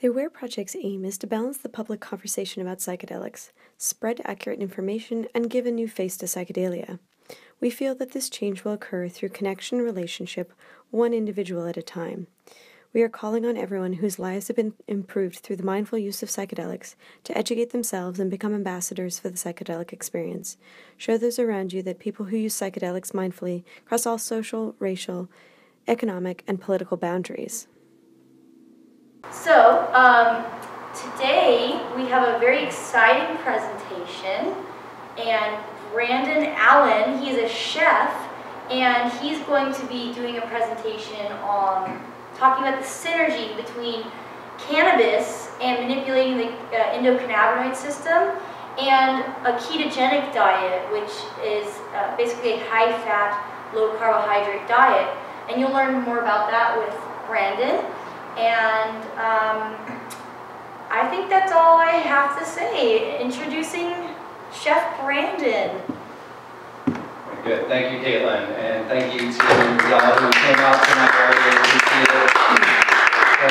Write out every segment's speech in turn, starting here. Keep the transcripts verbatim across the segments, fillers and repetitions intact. The Aware Project's aim is to balance the public conversation about psychedelics, spread accurate information, and give a new face to psychedelia. We feel that this change will occur through connection and relationship, one individual at a time. We are calling on everyone whose lives have been improved through the mindful use of psychedelics to educate themselves and become ambassadors for the psychedelic experience. Show those around you that people who use psychedelics mindfully cross all social, racial, economic, and political boundaries. So, um, today we have a very exciting presentation, and Brandon Allen, he's a chef, and he's going to be doing a presentation on talking about the synergy between cannabis and manipulating the uh, endocannabinoid system and a ketogenic diet, which is uh, basically a high-fat, low-carbohydrate diet. And you'll learn more about that with Brandon. And um, I think that's all I have to say. Introducing Chef Brandon. Very good. Thank you, Caitlin. And thank you to y'all who came out tonight. I really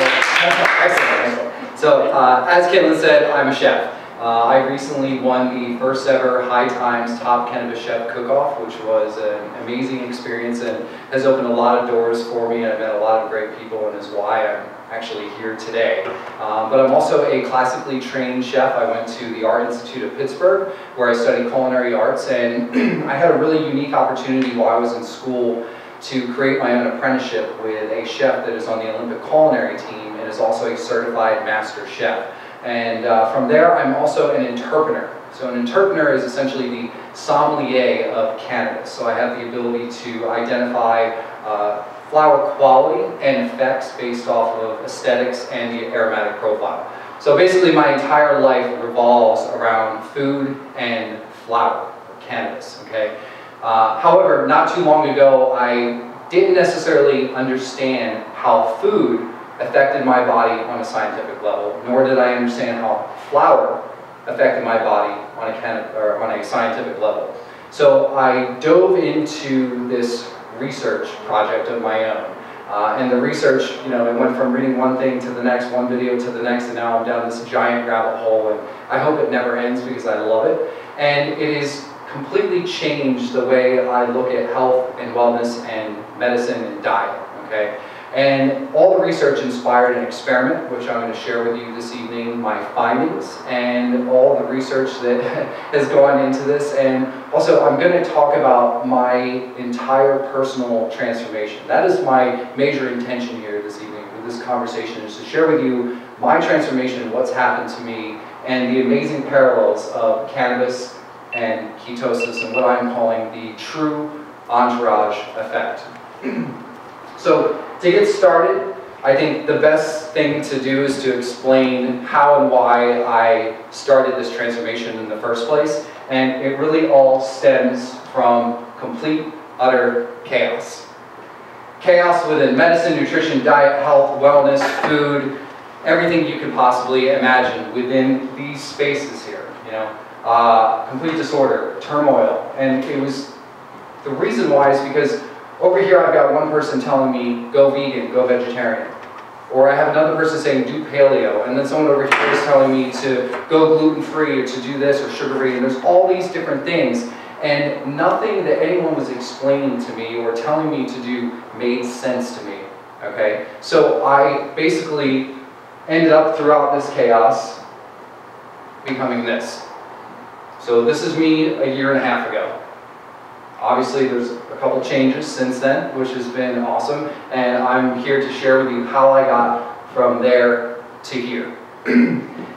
appreciate it. Excellent, excellent. So, uh, as Caitlin said, I'm a chef. Uh, I recently won the first ever High Times Top Cannabis Chef Cook Off, which was an amazing experience and has opened a lot of doors for me, and I met a lot of great people, and is why I'm actually here today. Um, but I'm also a classically trained chef. I went to the Art Institute of Pittsburgh, where I studied culinary arts, and I had a really unique opportunity while I was in school to create my own apprenticeship with a chef that is on the Olympic culinary team and is also a certified master chef. And uh, from there, I'm also an interpener. So an interpener is essentially the sommelier of cannabis. So I have the ability to identify uh, flower quality and effects based off of aesthetics and the aromatic profile. So basically my entire life revolves around food and flower, or cannabis, okay? Uh, however, not too long ago, I didn't necessarily understand how food affected my body on a scientific level, nor did I understand how flour affected my body on a, can or on a scientific level. So I dove into this research project of my own. Uh, and the research, you know, it went from reading one thing to the next, one video to the next, and now I'm down this giant rabbit hole, and I hope it never ends because I love it. And it is completely changed the way I look at health and wellness and medicine and diet, okay? And all the research inspired an experiment, which I'm going to share with you this evening, my findings, and all the research that has gone into this. And also, I'm going to talk about my entire personal transformation. That is my major intention here this evening with this conversation, is to share with you my transformation, what's happened to me, and the amazing parallels of cannabis and ketosis, and what I'm calling the true entourage effect. So, to get started, I think the best thing to do is to explain how and why I started this transformation in the first place, and it really all stems from complete, utter chaos. Chaos within medicine, nutrition, diet, health, wellness, food, everything you could possibly imagine within these spaces here, you know. Uh, complete disorder, turmoil, and it was, the reason why is because over here I've got one person telling me, go vegan, go vegetarian. Or I have another person saying, do paleo. And then someone over here is telling me to go gluten-free or to do this or sugar-free. And there's all these different things. And nothing that anyone was explaining to me or telling me to do made sense to me. Okay? So I basically ended up throughout this chaos becoming this. So this is me a year and a half ago. Obviously, there's a couple changes since then, which has been awesome, and I'm here to share with you how I got from there to here.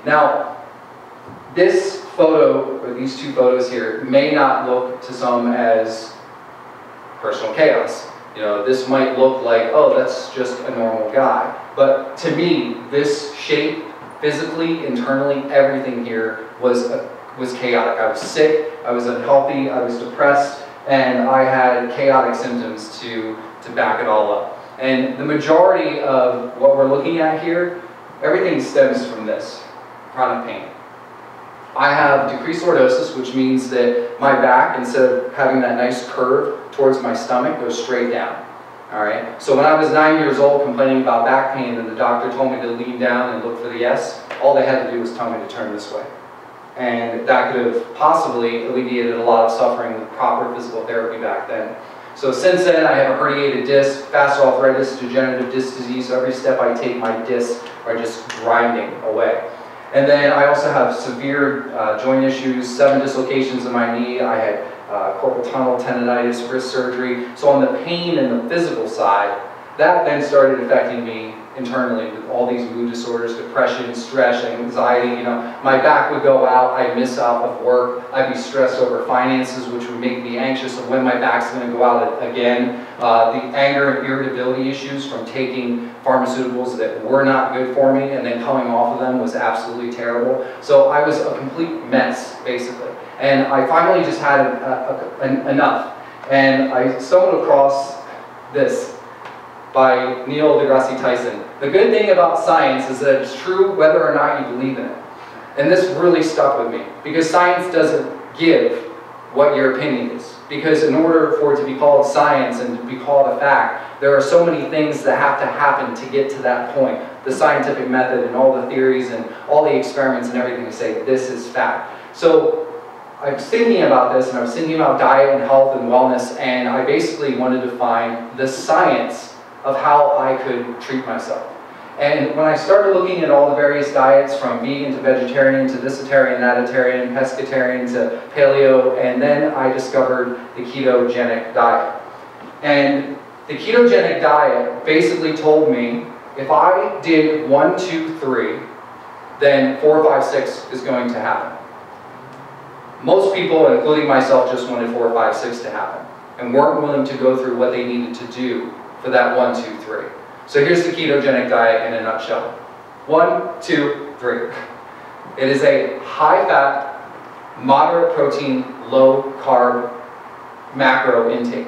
Now, this photo, or these two photos here, may not look to some as personal chaos. You know, this might look like, oh, that's just a normal guy. But to me, this shape, physically, internally, everything here was, uh, was chaotic. I was sick, I was unhealthy, I was depressed, and I had chaotic symptoms to, to back it all up. And the majority of what we're looking at here, everything stems from this, chronic pain. I have decreased lordosis, which means that my back, instead of having that nice curve towards my stomach, goes straight down. All right. So when I was nine years old complaining about back pain and the doctor told me to lean down and look for the S, all they had to do was tell me to turn this way. And that could have possibly alleviated a lot of suffering with proper physical therapy back then. So since then, I have a herniated disc, facet arthritis, degenerative disc disease. So every step I take, my discs are just grinding away. And then I also have severe uh, joint issues, seven dislocations in my knee. I had uh, carpal tunnel tendonitis, wrist surgery. So on the pain and the physical side, that then started affecting me internally with all these mood disorders, depression, stress, anxiety. You know, my back would go out, I'd miss out of work, I'd be stressed over finances, which would make me anxious of when my back's going to go out again. Uh, the anger and irritability issues from taking pharmaceuticals that were not good for me and then coming off of them was absolutely terrible. So I was a complete mess, basically. And I finally just had a, a, a, enough. And I stumbled across this by Neil deGrasse Tyson. The good thing about science is that it's true whether or not you believe in it. And this really stuck with me, because science doesn't give what your opinion is. Because in order for it to be called science and to be called a fact, there are so many things that have to happen to get to that point. The scientific method and all the theories and all the experiments and everything to say this is fact. So I was thinking about this, and I was thinking about diet and health and wellness, and I basically wanted to find the science of how I could treat myself. And when I started looking at all the various diets, from vegan to vegetarian to thisitarian, natitarian, pescatarian to paleo, and then I discovered the ketogenic diet. And the ketogenic diet basically told me if I did one, two, three, then four, five, six is going to happen. Most people, including myself, just wanted four, five, six to happen and weren't willing to go through what they needed to do for that one, two, three. So here's the ketogenic diet in a nutshell. One, two, three. It is a high-fat, moderate protein, low-carb macro intake.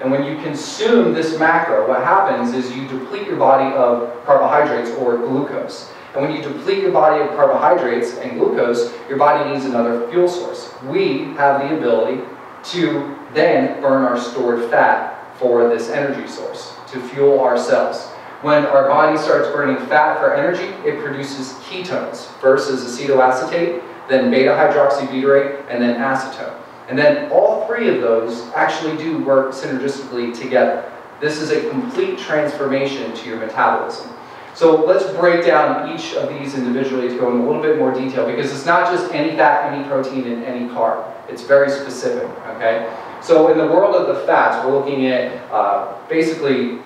And when you consume this macro, what happens is you deplete your body of carbohydrates or glucose. And when you deplete your body of carbohydrates and glucose, your body needs another fuel source. We have the ability to then burn our stored fat for this energy source, to fuel our cells. When our body starts burning fat for energy, it produces ketones, first as acetoacetate, then beta-hydroxybutyrate, and then acetone. And then all three of those actually do work synergistically together. This is a complete transformation to your metabolism. So let's break down each of these individually to go in a little bit more detail, because it's not just any fat, any protein, and any carb. It's very specific, okay? So in the world of the fats, we're looking at uh, basically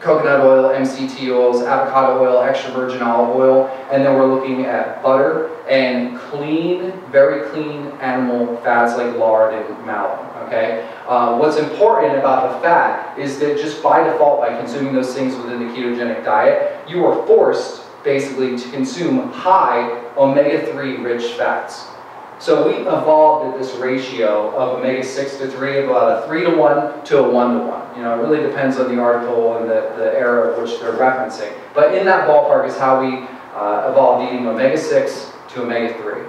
coconut oil, M C T oils, avocado oil, extra virgin olive oil, and then we're looking at butter and clean, very clean animal fats like lard and mallow, okay? Uh, what's important about the fat is that just by default, by consuming those things within the ketogenic diet, you are forced basically to consume high omega three rich fats. So we evolved at this ratio of omega six to three, about a three to one to a one to one. You know, it really depends on the article and the, the era of which they're referencing. But in that ballpark is how we uh, evolved eating omega six to omega three.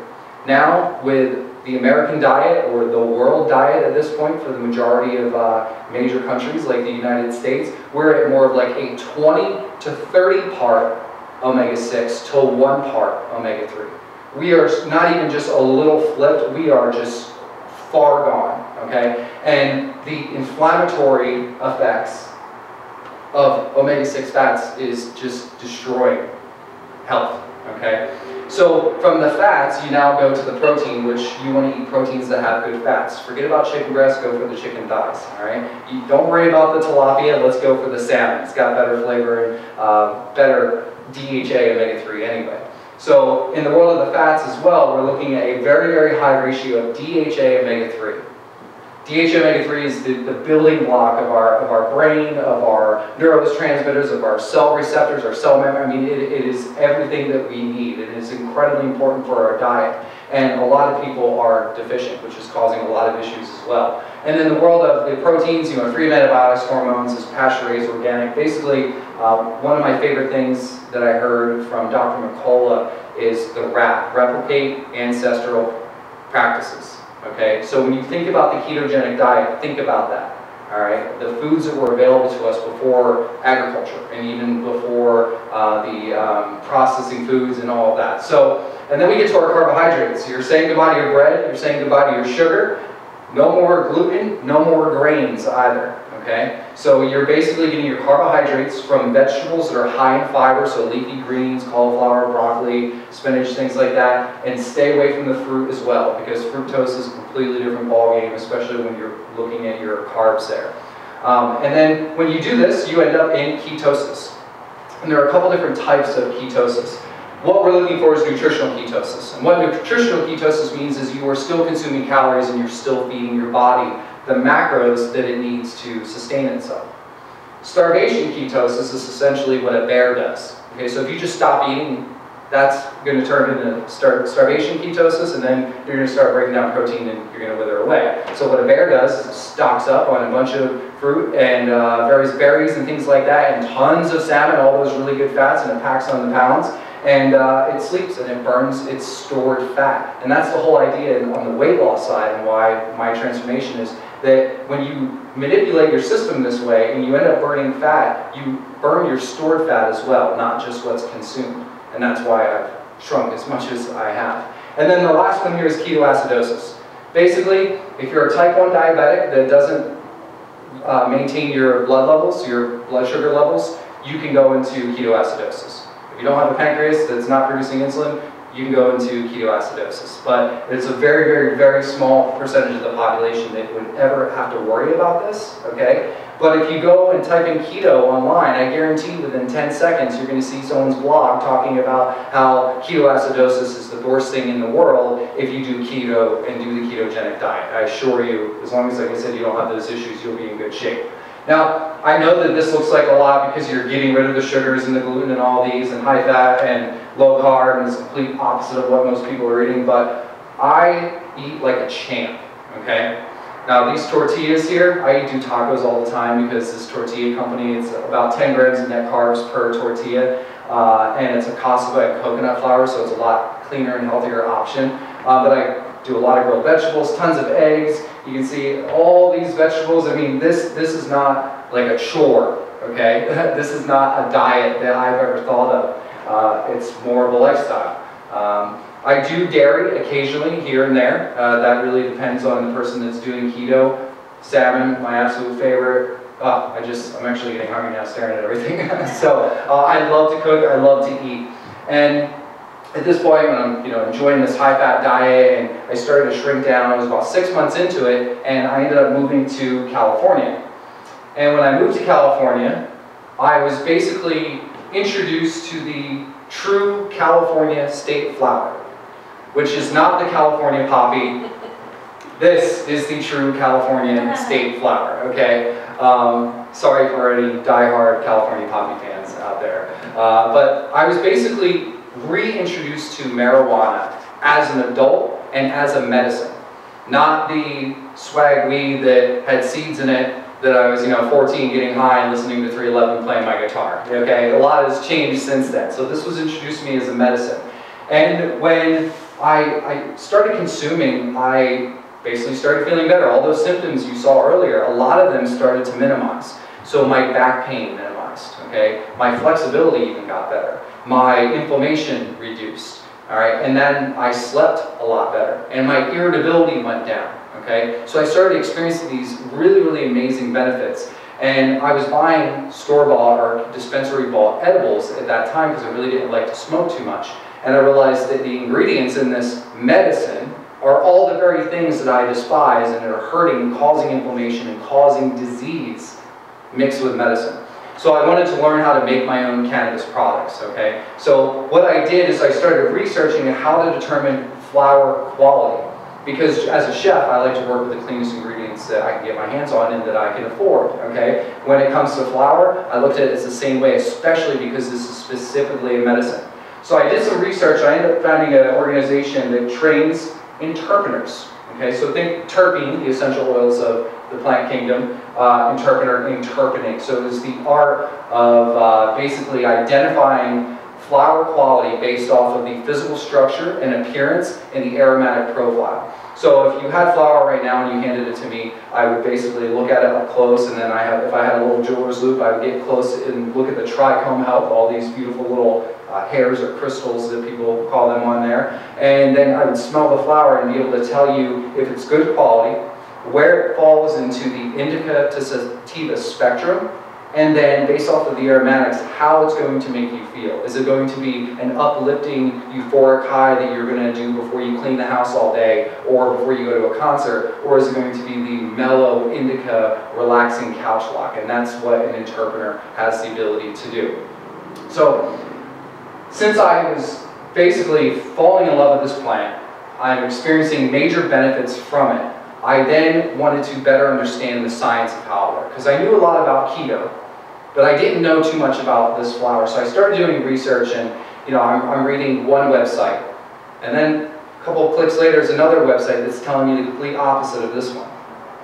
Now, with the American diet, or the world diet at this point for the majority of uh, major countries like the United States, we're at more of like a twenty to thirty part omega six to one part omega three. We are not even just a little flipped, we are just far gone, okay? And the inflammatory effects of omega six fats is just destroying health, okay? So from the fats, you now go to the protein, which you want to eat proteins that have good fats. Forget about chicken breast, go for the chicken thighs, all right? You don't worry about the tilapia, let's go for the salmon. It's got better flavor and uh, better D H A omega three anyway. So in the world of the fats as well, we're looking at a very, very high ratio of D H A omega three. D H A omega three is the, the building block of our, of our brain, of our neurotransmitters, of our cell receptors, our cell memory. I mean, it, it is everything that we need. It is incredibly important for our diet. And a lot of people are deficient, which is causing a lot of issues as well. And in the world of the proteins, you know, free metabiotics, hormones, is pasture-raised, organic. Basically, um, one of my favorite things that I heard from Doctor McCullough is the R A P, replicate ancestral practices, okay? So when you think about the ketogenic diet, think about that. all right? The foods that were available to us before agriculture and even before uh, the um, processing foods and all of that. So, and then we get to our carbohydrates. You're saying goodbye to your bread, you're saying goodbye to your sugar, no more gluten, no more grains either, okay? So you're basically getting your carbohydrates from vegetables that are high in fiber, so leafy greens, cauliflower, broccoli, spinach, things like that, and stay away from the fruit as well, because fructose is a completely different ballgame, especially when you're looking at your carbs there. Um, and then when you do this, you end up in ketosis. And there are a couple different types of ketosis. What we're looking for is nutritional ketosis. And what nutritional ketosis means is you are still consuming calories and you're still feeding your body the macros that it needs to sustain itself. Starvation ketosis is essentially what a bear does. Okay, so if you just stop eating, that's going to turn into star starvation ketosis, and then you're going to start breaking down protein and you're going to wither away. So what a bear does is stocks up on a bunch of fruit and uh, various berries and things like that, and tons of salmon, all those really good fats, and it packs on the pounds, and uh, it sleeps and it burns its stored fat. And that's the whole idea on the weight loss side, and why my transformation is that when you manipulate your system this way and you end up burning fat, you burn your stored fat as well, not just what's consumed. And that's why I've shrunk as much as I have. And then the last one here is ketoacidosis. Basically, if you're a type one diabetic that doesn't uh, maintain your blood levels, your blood sugar levels, you can go into ketoacidosis. If you don't have a pancreas that's not producing insulin, you can go into ketoacidosis. But it's a very, very, very small percentage of the population that would ever have to worry about this, okay? But if you go and type in keto online, I guarantee within ten seconds you're going to see someone's blog talking about how ketoacidosis is the worst thing in the world if you do keto and do the ketogenic diet. I assure you, as long as, like I said, you don't have those issues, you'll be in good shape. Now, I know that this looks like a lot because you're getting rid of the sugars and the gluten and all these and high fat and low carb, and it's the complete opposite of what most people are eating, but I eat like a champ, okay? Now, these tortillas here, I do tacos all the time because this tortilla company, it's about ten grams of net carbs per tortilla, uh, and it's a cassava and coconut flour, so it's a lot cleaner and healthier option, uh, but I do a lot of grilled vegetables, tons of eggs. You can see all these vegetables. I mean, this this is not like a chore, okay? This is not a diet that I've ever thought of. Uh, it's more of a lifestyle. Um, I do dairy occasionally here and there. Uh, that really depends on the person that's doing keto. Salmon, my absolute favorite. Oh, I just, I'm actually getting hungry now staring at everything. So uh, I love to cook, I love to eat. And at this point, when I'm you know, enjoying this high-fat diet, and I started to shrink down, I was about six months into it, and I ended up moving to California. And when I moved to California, I was basically introduced to the true California state flower, which is not the California poppy. This is the true California state flower, okay? Um, sorry for any die-hard California poppy fans out there. Uh, but I was basically reintroduced to marijuana as an adult and as a medicine, not the swag weed that had seeds in it that I was, you know, fourteen getting high and listening to three eleven playing my guitar. Okay, a lot has changed since then. So this was introduced to me as a medicine. And when I, I started consuming, I basically started feeling better. All those symptoms you saw earlier, a lot of them started to minimize. So my back pain minimized, okay? My flexibility even got better. My inflammation reduced, all right? And then I slept a lot better, and my irritability went down, okay? So I started experiencing these really, really amazing benefits, and I was buying store-bought or dispensary-bought edibles at that time because I really didn't like to smoke too much, and I realized that the ingredients in this medicine are all the very things that I despise and that are hurting, causing inflammation, and causing disease mixed with medicine. So I wanted to learn how to make my own cannabis products, okay? So what I did is I started researching how to determine flower quality, because as a chef, I like to work with the cleanest ingredients that I can get my hands on and that I can afford, okay? When it comes to flower, I looked at it as the same way, especially because this is specifically a medicine. So I did some research, I ended up founding an organization that trains interpeners, okay? So think terpene, the essential oils of the plant kingdom, uh, interpener, interpening. So it was the art of uh, basically identifying flower quality based off of the physical structure and appearance and the aromatic profile. So if you had flower right now and you handed it to me, I would basically look at it up close, and then I have, if I had a little jeweler's loop, I would get close and look at the trichome help, all these beautiful little uh, hairs or crystals that people call them on there, and then I would smell the flower and be able to tell you if it's good quality, where it falls into the indica to sativa spectrum, and then based off of the aromatics, how it's going to make you feel. Is it going to be an uplifting, euphoric high that you're going to do before you clean the house all day or before you go to a concert, or is it going to be the mellow, indica, relaxing couch lock? And that's what an interpener has the ability to do. So, since I was basically falling in love with this plant, I'm experiencing major benefits from it. I then wanted to better understand the science of how it worked, because I knew a lot about keto, but I didn't know too much about this flower. So I started doing research, and you know, I'm, I'm reading one website, and then a couple of clicks later is another website that's telling me the complete opposite of this one.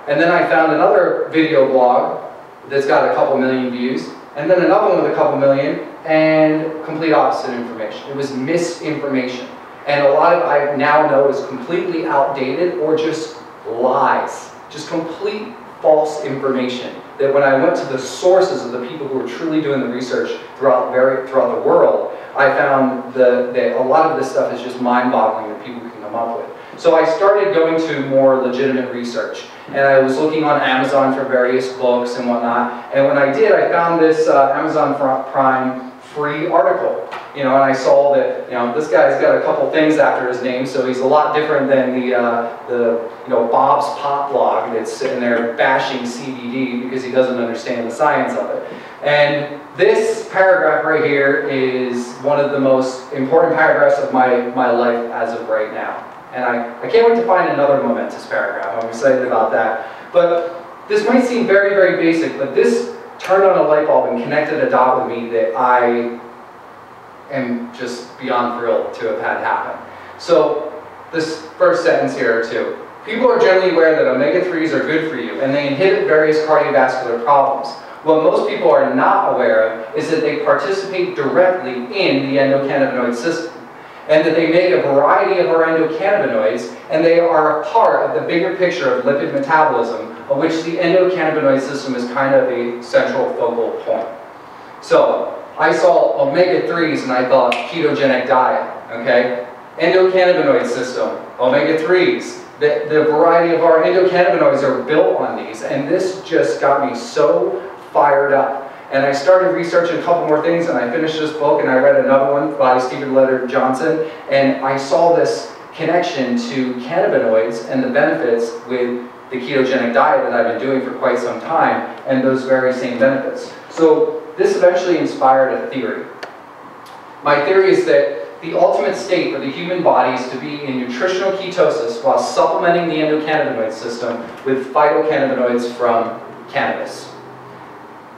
And then I found another video blog that's got a couple million views, and then another one with a couple million, and complete opposite information. It was misinformation. And a lot of I now know is completely outdated or just lies, just complete false information. That when I went to the sources of the people who were truly doing the research throughout very throughout the world, I found the, that a lot of this stuff is just mind-boggling that people can come up with. So I started going to more legitimate research, and I was looking on Amazon for various books and whatnot. And when I did, I found this uh, Amazon Prime free article. You know, and I saw that, you know, this guy's got a couple things after his name, so he's a lot different than the, uh, the you know, Bob's Pop blog that's sitting there bashing C B D because he doesn't understand the science of it. And this paragraph right here is one of the most important paragraphs of my, my life as of right now. And I, I can't wait to find another momentous paragraph. I'm excited about that. But this might seem very, very basic, but this turned on a light bulb and connected a dot with me that I am just beyond thrilled to have had happen. So this first sentence here too. People are generally aware that omega threes are good for you and they inhibit various cardiovascular problems. What most people are not aware of is that they participate directly in the endocannabinoid system and that they make a variety of our endocannabinoids and they are a part of the bigger picture of lipid metabolism, of which the endocannabinoid system is kind of a central focal point. So, I saw omega threes and I thought ketogenic diet, okay? Endocannabinoid system, omega threes. The, the variety of our endocannabinoids are built on these, and this just got me so fired up. And I started researching a couple more things, and I finished this book and I read another one by Steven Leder Johnson, and I saw this connection to cannabinoids and the benefits with the ketogenic diet that I've been doing for quite some time, and those very same benefits. So, this eventually inspired a theory. My theory is that the ultimate state for the human body is to be in nutritional ketosis while supplementing the endocannabinoid system with phytocannabinoids from cannabis.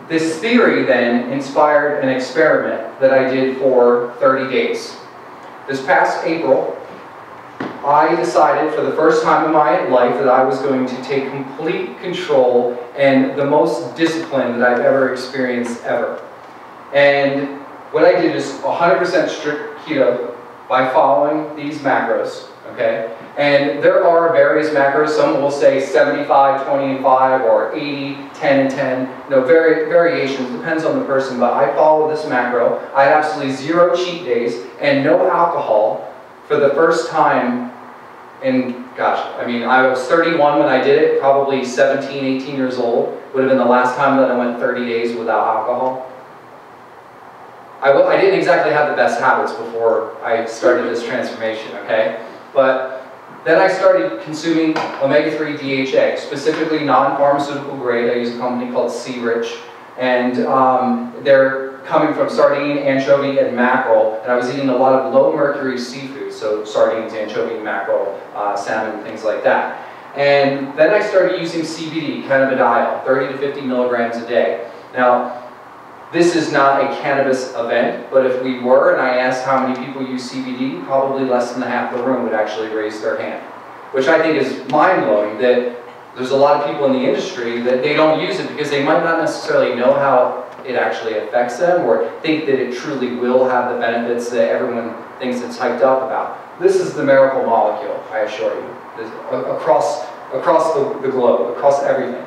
This theory then inspired an experiment that I did for thirty days. This past April, I decided for the first time in my life that I was going to take complete control and the most discipline that I've ever experienced ever. And what I did is one hundred percent strict keto by following these macros, okay? And there are various macros. Some will say seventy-five, twenty, and five, or eighty, ten, and ten. No, vari variations, depends on the person, but I follow this macro. I had absolutely zero cheat days and no alcohol for the first time. And gosh, I mean, I was thirty-one when I did it, probably seventeen, eighteen years old. Would have been the last time that I went thirty days without alcohol. I, w I didn't exactly have the best habits before I started this transformation, okay? But then I started consuming omega three D H A, specifically non-pharmaceutical grade. I use a company called Sea Rich, and um, they're coming from sardine, anchovy, and mackerel, and I was eating a lot of low-mercury seafood. So sardines, anchovy, mackerel, uh, salmon, things like that. And then I started using C B D, cannabidiol, thirty to fifty milligrams a day. Now, this is not a cannabis event, but if we were, and I asked how many people use C B D, probably less than half the room would actually raise their hand, which I think is mind-blowing that there's a lot of people in the industry that they don't use it because they might not necessarily know how it actually affects them, or think that it truly will have the benefits that everyone thinks it's hyped up about. This is the miracle molecule, I assure you, this, across, across the, the globe, across everything.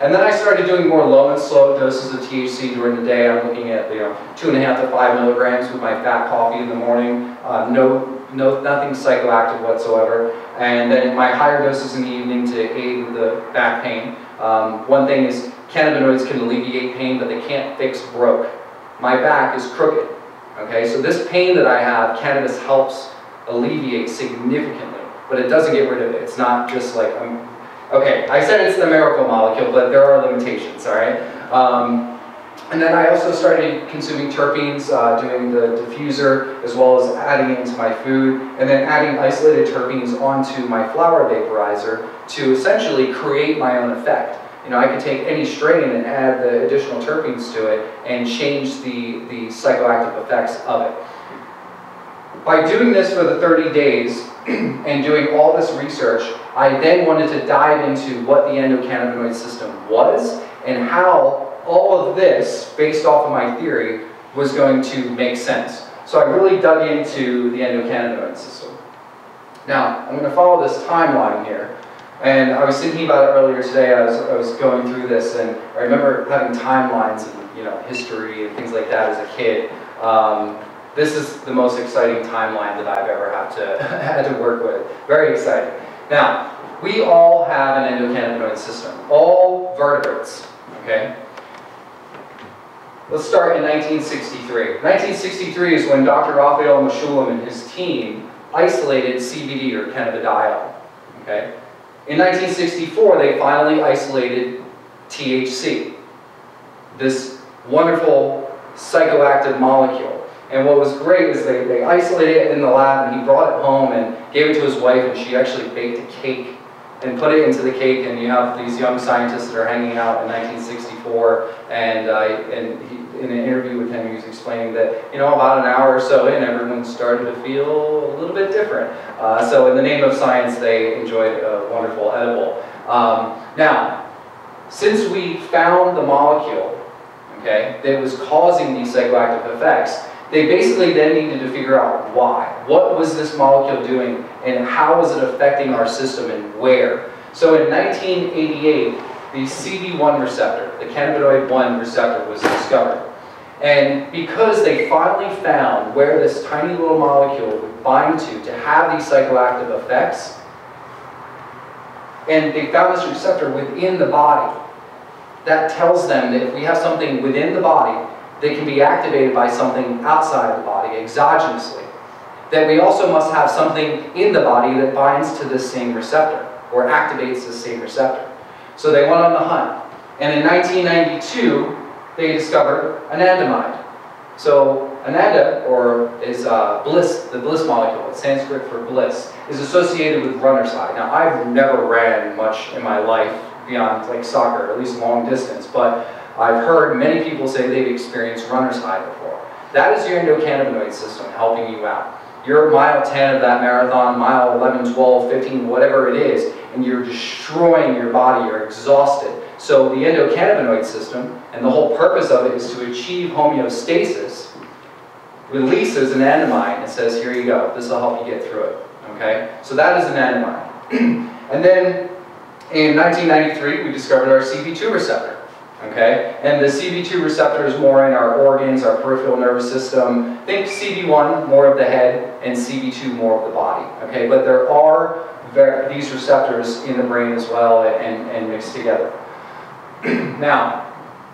And then I started doing more low and slow doses of T H C during the day. I'm looking at you know, two and a half to five milligrams with my fat coffee in the morning. Uh, no, no, nothing psychoactive whatsoever. And then my higher doses in the evening to aid the back pain. Um, one thing is cannabinoids can alleviate pain, but they can't fix broke. My back is crooked. Okay, so this pain that I have, cannabis helps alleviate significantly, but it doesn't get rid of it. It's not just like I'm. Okay, I said it's the miracle molecule, but there are limitations, all right? Um, and then I also started consuming terpenes, uh, doing the diffuser, as well as adding into my food, and then adding isolated terpenes onto my flower vaporizer to essentially create my own effect. You know, I could take any strain and add the additional terpenes to it and change the, the psychoactive effects of it. By doing this for the thirty days and doing all this research, I then wanted to dive into what the endocannabinoid system was and how all of this, based off of my theory, was going to make sense. So I really dug into the endocannabinoid system. Now, I'm going to follow this timeline here. And I was thinking about it earlier today. I was, I was going through this, and I remember having timelines and you know, history and things like that as a kid. Um, This is the most exciting timeline that I've ever had to, had to work with. Very exciting. Now, we all have an endocannabinoid system. All vertebrates, okay? Let's start in nineteen sixty-three. nineteen sixty-three is when Doctor Rafael Mechoulam and his team isolated C B D, or cannabidiol, okay? In nineteen sixty-four, they finally isolated T H C, this wonderful psychoactive molecule. And what was great is they, they isolated it in the lab, and he brought it home and gave it to his wife, and she actually baked a cake and put it into the cake, and you have these young scientists that are hanging out in nineteen sixty-four, and, uh, and he, in an interview with him, he was explaining that, you know, about an hour or so in, everyone started to feel a little bit different. Uh, so in the name of science, they enjoyed a wonderful edible. Um, now, since we found the molecule, okay, that was causing these psychoactive effects, they basically then needed to figure out why. What was this molecule doing, and how was it affecting our system, and where? So in nineteen eighty-eight, the C B one receptor, the cannabinoid one receptor, was discovered. And because they finally found where this tiny little molecule would bind to to have these psychoactive effects, and they found this receptor within the body, that tells them that if we have something within the body, they can be activated by something outside the body, exogenously. That we also must have something in the body that binds to this same receptor, or activates this same receptor. So they went on the hunt. And in nineteen ninety-two, they discovered anandamide. So ananda, or is uh, bliss, the bliss molecule, it's Sanskrit for bliss, is associated with runner's high. Now, I've never ran much in my life beyond like soccer, at least long distance, but I've heard many people say they've experienced runner's high before. That is your endocannabinoid system helping you out. You're mile ten of that marathon, mile eleven, twelve, fifteen, whatever it is, and you're destroying your body, you're exhausted. So the endocannabinoid system, and the whole purpose of it is to achieve homeostasis, releases anandamide and says, here you go, this will help you get through it, okay? So that is anandamide. And then in nineteen ninety-three, we discovered our C B two receptor. Okay, and the C B two receptor is more in our organs, our peripheral nervous system. Think C B one, more of the head, and C B two, more of the body. Okay, but there are ver these receptors in the brain as well, and, and mixed together. Now,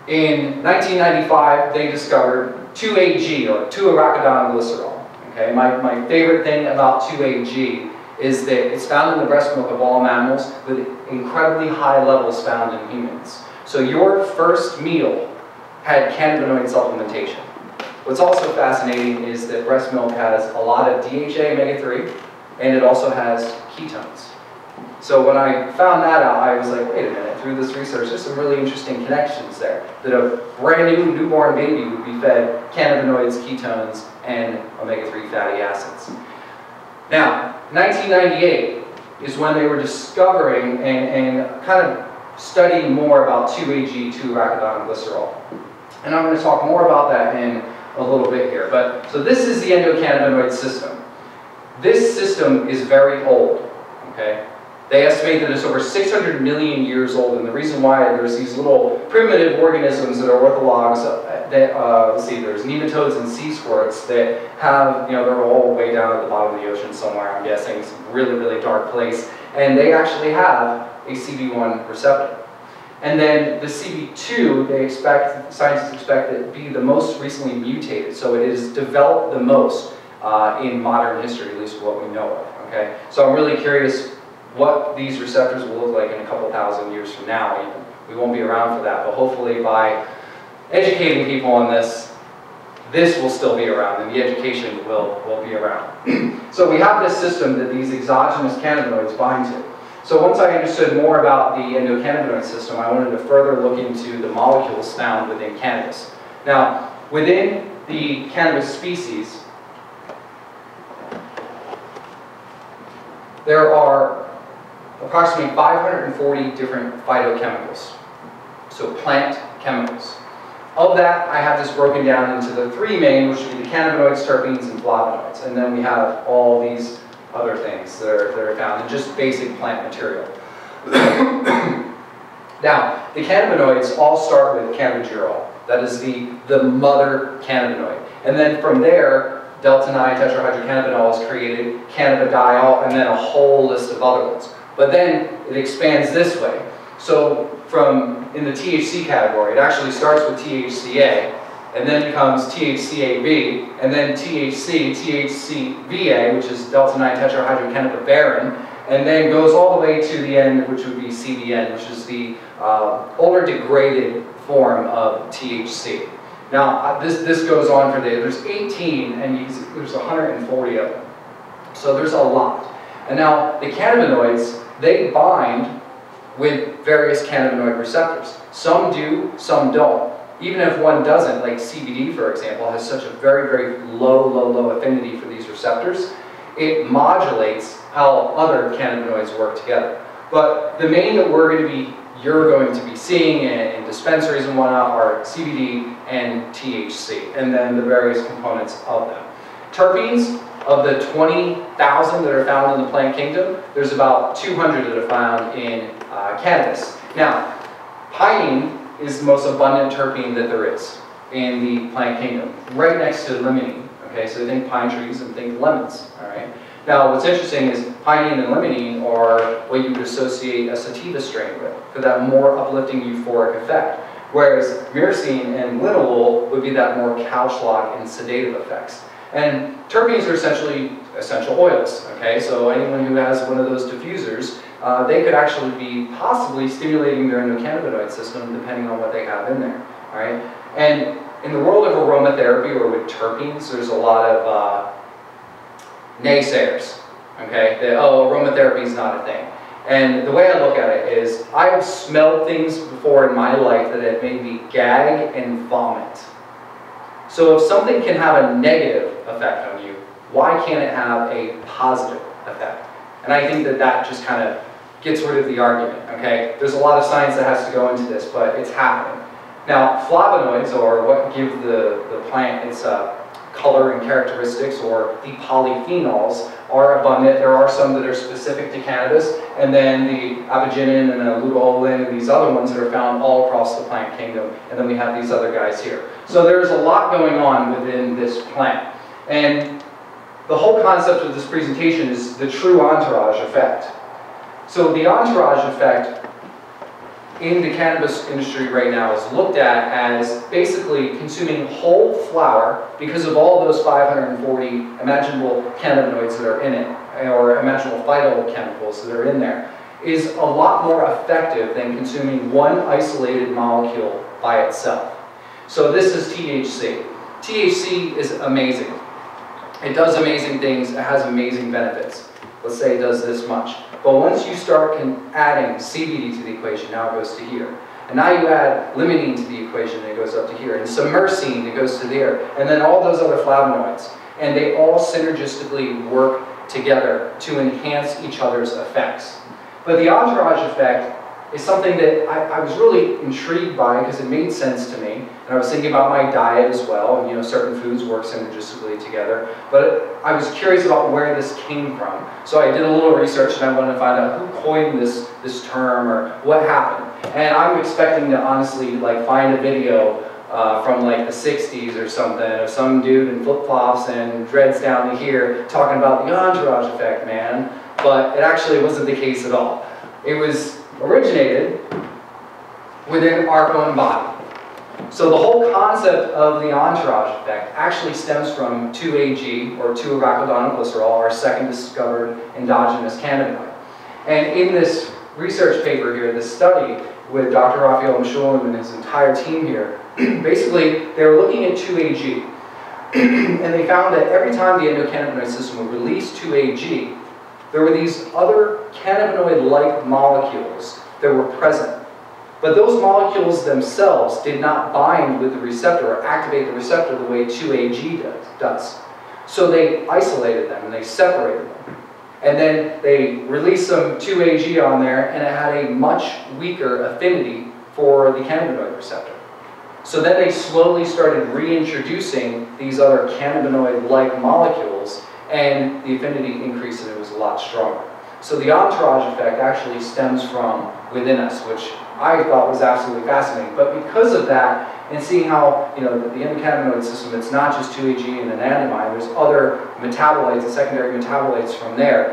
in nineteen ninety-five, they discovered two A G, or two arachidonoglycerol. Okay, my, my favorite thing about two A G is that it's found in the breast milk of all mammals, with incredibly high levels found in humans. So your first meal had cannabinoid supplementation. What's also fascinating is that breast milk has a lot of D H A omega three, and it also has ketones. So when I found that out, I was like, wait a minute, through this research, there's some really interesting connections there, that a brand new newborn baby would be fed cannabinoids, ketones, and omega three fatty acids. Now, nineteen ninety-eight is when they were discovering and, and kind of studying more about two A G, two arachidonoglycerol. And I'm going to talk more about that in a little bit here. But so this is the endocannabinoid system. This system is very old. Okay? They estimate that it's over six hundred million years old, and the reason why there's these little primitive organisms that are orthologs. That, uh, let's see, there's nematodes and sea squirts that have, you know, they're all way down at the bottom of the ocean somewhere. I'm guessing it's a really, really dark place, and they actually have a C B one receptor. And then the C B two, they expect, scientists expect it to be the most recently mutated, so it is developed the most uh, in modern history, at least what we know of. Okay, so I'm really curious what these receptors will look like in a couple thousand years from now. Even. We won't be around for that, but hopefully by educating people on this, this will still be around, and the education will, will be around. So we have this system that these exogenous cannabinoids bind to. So once I understood more about the endocannabinoid system, I wanted to further look into the molecules found within cannabis. Now, within the cannabis species, there are approximately five hundred forty different phytochemicals, so plant chemicals. Of that, I have this broken down into the three main, which would be the cannabinoids, terpenes, and flavonoids, and then we have all these other things that are, that are found in just basic plant material. Now, the cannabinoids all start with cannabigerol. That is the, the mother cannabinoid. And then from there, delta nine tetrahydrocannabinol is created, cannabidiol, and then a whole list of other ones. But then it expands this way. So from, in the T H C category, it actually starts with T H C A, and then becomes T H C A B, and then T H C, T H C V A, which is delta nine tetrahydrocannabivarin, and then goes all the way to the end, which would be C B N, which is the uh, older degraded form of T H C. Now, this, this goes on for days. There's eighteen, and you, there's one hundred forty of them. So there's a lot. And now, the cannabinoids, they bind with various cannabinoid receptors. Some do, some don't. Even if one doesn't, like C B D, for example, has such a very, very low, low, low affinity for these receptors, it modulates how other cannabinoids work together. But the main that we're going to be, you're going to be seeing in, in dispensaries and whatnot are C B D and T H C, and then the various components of them. Terpenes, of the twenty thousand that are found in the plant kingdom, there's about two hundred that are found in uh, cannabis. Now, pinene is the most abundant terpene that there is in the plant kingdom, right next to limonene. Okay, so think pine trees and think lemons. All right. Now, what's interesting is pinene and limonene are what you would associate a sativa strain with, for that more uplifting euphoric effect. Whereas myrcene and linalool would be that more couch-lock and sedative effects. And terpenes are essentially essential oils. Okay, so anyone who has one of those diffusers, uh, they could actually be possibly stimulating their endocannabinoid system depending on what they have in there. All right, and in the world of aromatherapy or with terpenes, there's a lot of uh, naysayers. Okay, that oh, aromatherapy is not a thing. And the way I look at it is, I've smelled things before in my life that have made me gag and vomit. So if something can have a negative effect on you, why can't it have a positive effect? And I think that that just kind of gets rid of the argument, okay? There's a lot of science that has to go into this, but it's happening. Now, flavonoids, or what give the, the plant its uh, color and characteristics, or the polyphenols, are abundant. There are some that are specific to cannabis, and then the abiginin and the luteolin and these other ones that are found all across the plant kingdom, and then we have these other guys here. So there's a lot going on within this plant. And the whole concept of this presentation is the true entourage effect. So the entourage effect in the cannabis industry right now is looked at as basically consuming whole flower because of all those five hundred forty imaginable cannabinoids that are in it, or imaginable phytochemicals that are in there, is a lot more effective than consuming one isolated molecule by itself. So this is T H C. T H C is amazing. It does amazing things, it has amazing benefits. Let's say it does this much. But once you start adding C B D to the equation, now it goes to here. And now you add limonene to the equation, and it goes up to here. And submercine, it goes to there. And then all those other flavonoids. And they all synergistically work together to enhance each other's effects. But the entourage effect is something that I, I was really intrigued by because it made sense to me. And I was thinking about my diet as well, and you know, certain foods work synergistically together. But I was curious about where this came from. So I did a little research and I wanted to find out who coined this, this term or what happened. And I'm expecting to honestly like find a video Uh, from like the sixties or something, of some dude in flip-flops and dreads down to here talking about the entourage effect, man. But it actually wasn't the case at all. It was originated within our own body. So the whole concept of the entourage effect actually stems from two A G, or two arachidonoglycerol, our second discovered endogenous cannabinoid. And in this research paper here, this study with Doctor Rafael Mechoulam and his entire team here, basically, they were looking at two A G, and they found that every time the endocannabinoid system would release two A G, there were these other cannabinoid-like molecules that were present. But those molecules themselves did not bind with the receptor or activate the receptor the way two A G does. So they isolated them and they separated them. And then they released some two A G on there, and it had a much weaker affinity for the cannabinoid receptor. So then they slowly started reintroducing these other cannabinoid-like molecules, and the affinity increased and it was a lot stronger. So the entourage effect actually stems from within us, which I thought was absolutely fascinating. But because of that, and seeing how, you know, the endocannabinoid system, it's not just two A G and anandamide, there's other metabolites and secondary metabolites from there.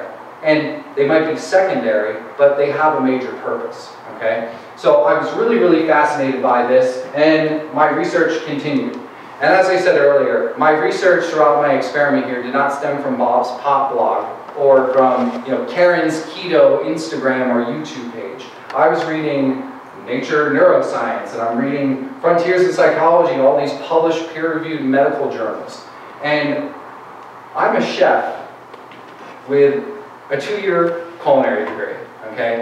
And they might be secondary, but they have a major purpose, okay? So I was really, really fascinated by this, and my research continued. And as I said earlier, my research throughout my experiment here did not stem from Bob's pop blog or from, you know, Karen's keto Instagram or YouTube page. I was reading Nature Neuroscience, and I'm reading Frontiers in Psychology, and all these published peer-reviewed medical journals. And I'm a chef with a two-year culinary degree, okay?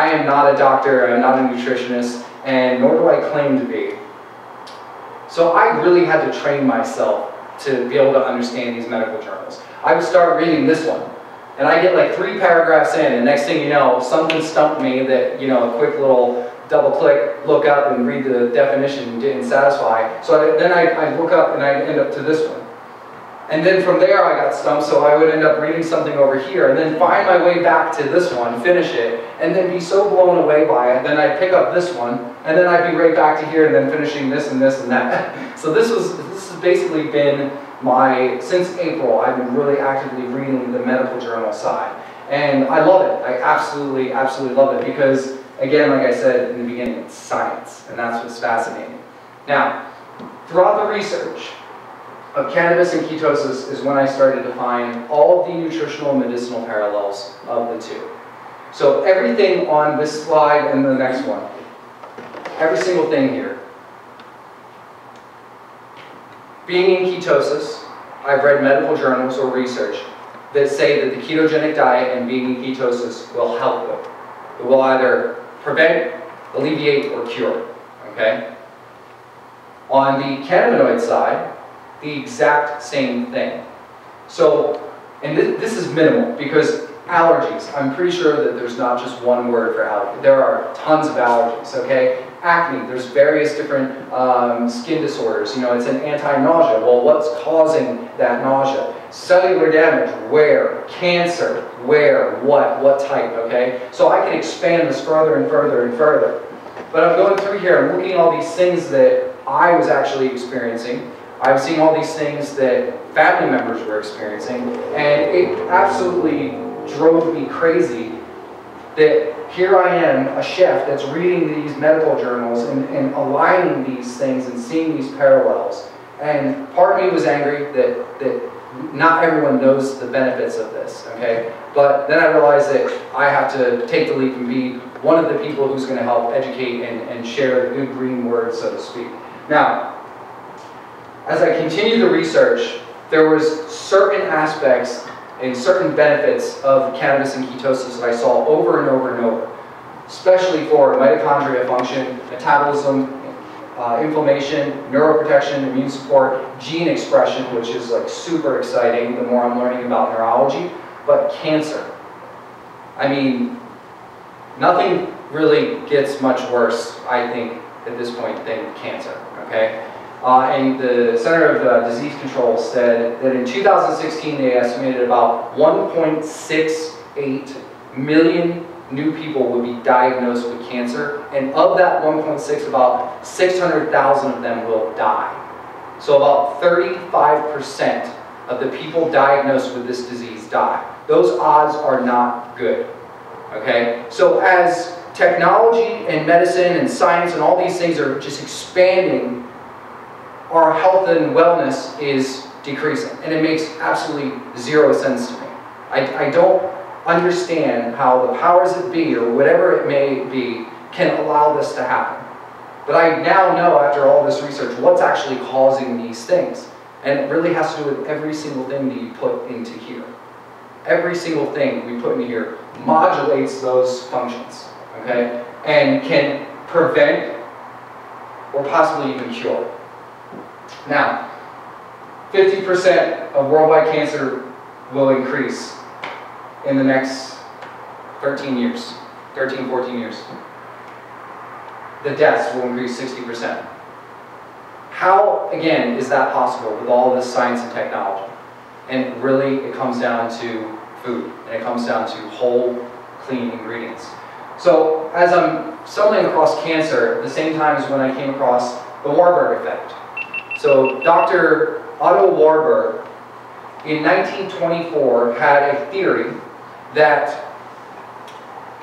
I am not a doctor, I'm not a nutritionist, and nor do I claim to be. So I really had to train myself to be able to understand these medical journals. I would start reading this one, and I get like three paragraphs in, and next thing you know, something stumped me that, you know, a quick little double-click, look up, and read the definition didn't satisfy. So I, then I, I look up, and I end up to this one. And then from there I got stumped, so I would end up reading something over here, and then find my way back to this one, finish it, and then be so blown away by it, then I'd pick up this one, and then I'd be right back to here, and then finishing this and this and that. So this was, this has basically been my, since April, I've been really actively reading the medical journal side. And I love it. I absolutely, absolutely love it, because, again, like I said in the beginning, it's science, and that's what's fascinating. Now, throughout the research of cannabis and ketosis is when I started to find all the nutritional and medicinal parallels of the two. So everything on this slide and the next one, every single thing here. Being in ketosis, I've read medical journals or research that say that the ketogenic diet and being in ketosis will help with. It will either prevent, alleviate, or cure, okay? On the cannabinoid side, the exact same thing. So, and th this is minimal, because allergies, I'm pretty sure that there's not just one word for allergy. There are tons of allergies, okay? Acne, there's various different um, skin disorders. You know, it's an anti-nausea. Well, what's causing that nausea? Cellular damage, where? Cancer, where? What? What type, okay? So I can expand this further and further and further. But I'm going through here, I'm looking at all these things that I was actually experiencing. I've seen all these things that family members were experiencing, and it absolutely drove me crazy that here I am, a chef that's reading these medical journals and, and aligning these things and seeing these parallels. And part of me was angry that, that not everyone knows the benefits of this, okay? But then I realized that I have to take the leap and be one of the people who's going to help educate and, and share the good green word, so to speak. Now, as I continued the research, there was certain aspects and certain benefits of cannabis and ketosis that I saw over and over and over, especially for mitochondria function, metabolism, uh, inflammation, neuroprotection, immune support, gene expression, which is like super exciting the more I'm learning about neurology, but cancer. I mean, nothing really gets much worse, I think, at this point than cancer, okay? Uh, and the Center of uh, Disease Control said that in two thousand sixteen they estimated about one point six eight million new people would be diagnosed with cancer, and of that one point six, about six hundred thousand of them will die. So about thirty-five percent of the people diagnosed with this disease die. Those odds are not good, okay? So as technology and medicine and science and all these things are just expanding, our health and wellness is decreasing, and it makes absolutely zero sense to me. I, I don't understand how the powers that be, or whatever it may be, can allow this to happen. But I now know, after all this research, what's actually causing these things. And it really has to do with every single thing that you put into here. Every single thing we put into here modulates those functions, okay? And can prevent or possibly even cure. Now, fifty percent of worldwide cancer will increase in the next thirteen years, thirteen, fourteen years. The deaths will increase sixty percent. How, again, is that possible with all this science and technology? And really, it comes down to food, and it comes down to whole, clean ingredients. So, as I'm stumbling across cancer, at the same time as when I came across the Warburg effect. So, Doctor Otto Warburg, in nineteen twenty-four, had a theory that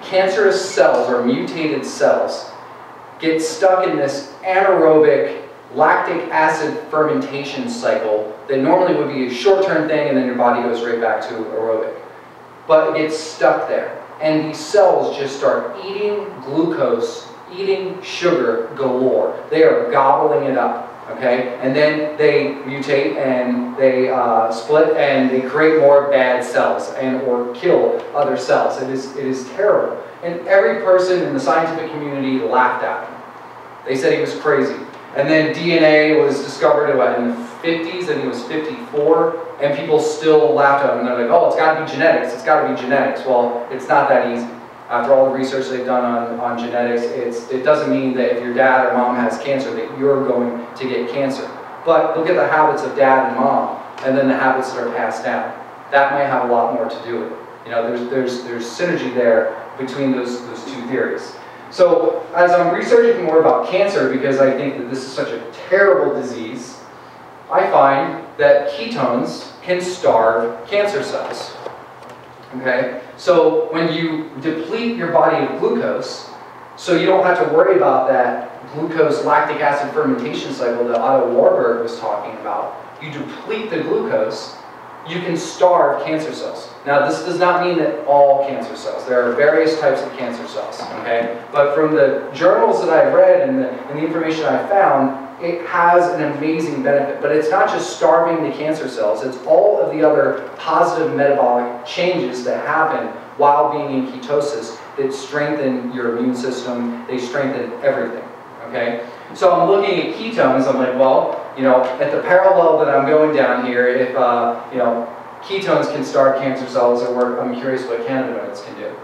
cancerous cells, or mutated cells, get stuck in this anaerobic lactic acid fermentation cycle that normally would be a short-term thing, and then your body goes right back to aerobic. But it gets stuck there, and these cells just start eating glucose, eating sugar galore. They are gobbling it up, okay? And then they mutate, and they uh, split, and they create more bad cells, and or kill other cells. It is, it is terrible. And every person in the scientific community laughed at him. They said he was crazy. And then D N A was discovered in the fifties, and he was fifty-four, and people still laughed at him, and they're like, oh, it's got to be genetics, it's got to be genetics. Well, it's not that easy. After all the research they've done on, on genetics, it's, it doesn't mean that if your dad or mom has cancer that you're going to get cancer. But look at the habits of dad and mom, and then the habits that are passed down. That might have a lot more to do with it. You know, there's, there's, there's synergy there between those, those two theories. So, as I'm researching more about cancer, because I think that this is such a terrible disease, I find that ketones can starve cancer cells, okay? So, when you deplete your body of glucose, so you don't have to worry about that glucose lactic acid fermentation cycle that Otto Warburg was talking about, you deplete the glucose, you can starve cancer cells. Now, this does not mean that all cancer cells. There are various types of cancer cells, okay? But from the journals that I've read and the, and the information I've found, it has an amazing benefit. But it's not just starving the cancer cells. It's all of the other positive metabolic changes that happen while being in ketosis that strengthen your immune system. They strengthen everything, okay? So I'm looking at ketones, I'm like, well, you know, at the parallel that I'm going down here, if, uh, you know, ketones can starve cancer cells at work, I'm curious what cannabinoids can do.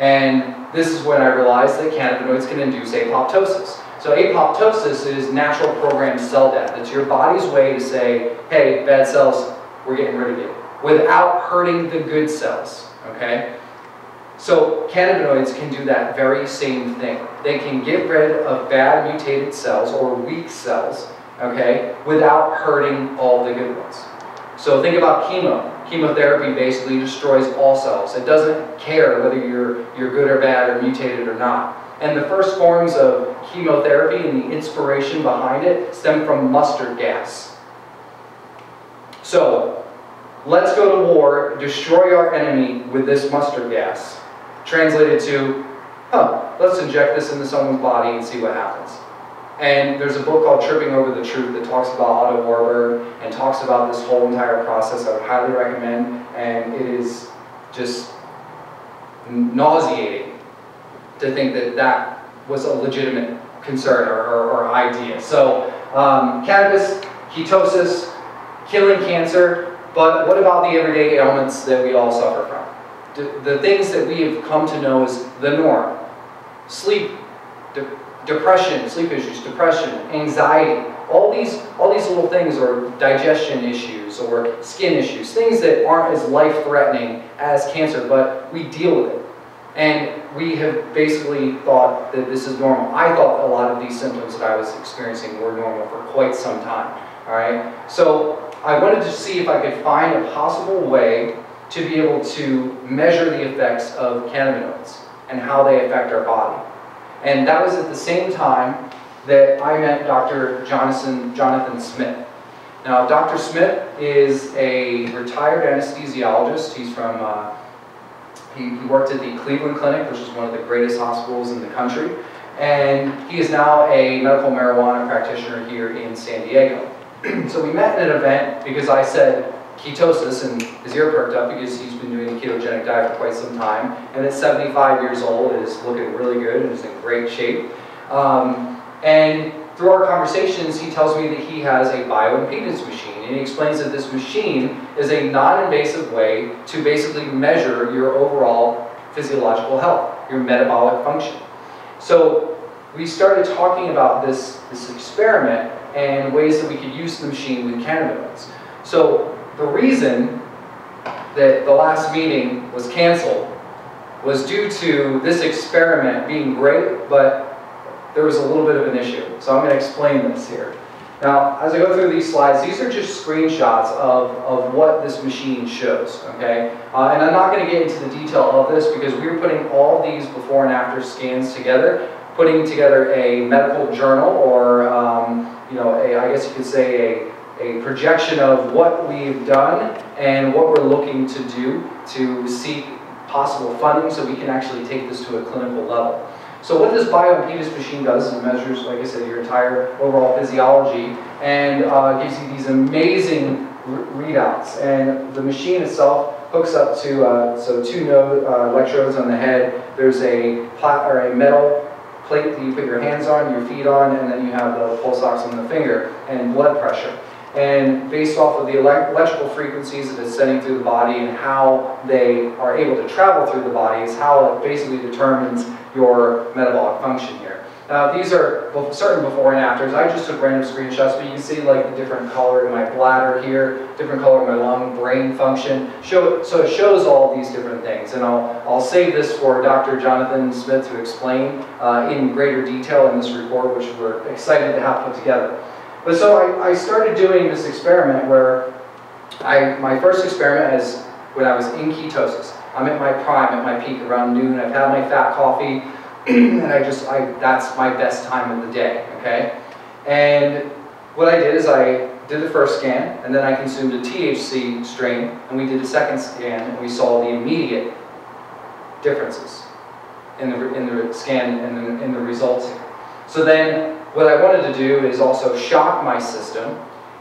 And this is when I realized that cannabinoids can induce apoptosis. So apoptosis is natural programmed cell death. It's your body's way to say, hey, bad cells, we're getting rid of you, without hurting the good cells, okay? So cannabinoids can do that very same thing. They can get rid of bad mutated cells or weak cells, okay, without hurting all the good ones. So think about chemo. Chemotherapy basically destroys all cells. It doesn't care whether you're, you're good or bad or mutated or not. And the first forms of chemotherapy and the inspiration behind it stem from mustard gas. So let's go to war, destroy our enemy with this mustard gas. Translated to, oh, let's inject this into someone's body and see what happens. And there's a book called Tripping Over the Truth that talks about Otto Warburg and talks about this whole entire process. I would highly recommend, and it is just nauseating to think that that was a legitimate concern or, or, or idea. So um, cannabis, ketosis, killing cancer, but what about the everyday ailments that we all suffer from? The things that we have come to know as the norm. sleep, de depression, sleep issues, depression, anxiety, all these, all these little things, or digestion issues or skin issues, things that aren't as life-threatening as cancer, but we deal with it. And we have basically thought that this is normal. I thought a lot of these symptoms that I was experiencing were normal for quite some time. All right. So I wanted to see if I could find a possible way to be able to measure the effects of cannabinoids and how they affect our body. And that was at the same time that I met Doctor Jonathan, Jonathan Smith. Now, Doctor Smith is a retired anesthesiologist. He's from, uh, he, he worked at the Cleveland Clinic, which is one of the greatest hospitals in the country. And he is now a medical marijuana practitioner here in San Diego. So we met at an event because I said ketosis, and his ear perked up because he's been doing a ketogenic diet for quite some time, and at seventy-five years old is looking really good and is in great shape. Um, and through our conversations, he tells me that he has a bioimpedance machine, and he explains that this machine is a non-invasive way to basically measure your overall physiological health, your metabolic function. So we started talking about this, this experiment and ways that we could use the machine with cannabinoids. So the reason that the last meeting was canceled was due to this experiment being great, but there was a little bit of an issue. So I'm going to explain this here. Now, as I go through these slides, these are just screenshots of, of what this machine shows, okay? Uh, and I'm not going to get into the detail of this because we were putting all these before and after scans together, putting together a medical journal, or um, you know, a, I guess you could say a, a projection of what we've done and what we're looking to do to seek possible funding so we can actually take this to a clinical level. So what this bioimpedance machine does is measures, like I said, your entire overall physiology, and uh, gives you these amazing readouts. And the machine itself hooks up to uh, so two node uh, electrodes on the head. There's a plat or a metal plate that you put your hands on, your feet on, and then you have the pulse ox on the finger and blood pressure. And based off of the electrical frequencies that it's sending through the body and how they are able to travel through the body is how it basically determines your metabolic function here. Now, these are certain before and afters. I just took random screenshots, but you can see like the different color in my bladder here, different color in my lung, brain function. Show, so it shows all these different things. And I'll, I'll save this for Doctor Jonathan Smith to explain uh, in greater detail in this report, which we're excited to have put together. But so I, I started doing this experiment where I, my first experiment is when I was in ketosis. I'm at my prime, at my peak around noon. I've had my fat coffee, and I just, I, that's my best time of the day, okay? And what I did is I did the first scan, and then I consumed a T H C strain, and we did a second scan, and we saw the immediate differences in the, in the scan and in the, in the results. So then, what I wanted to do is also shock my system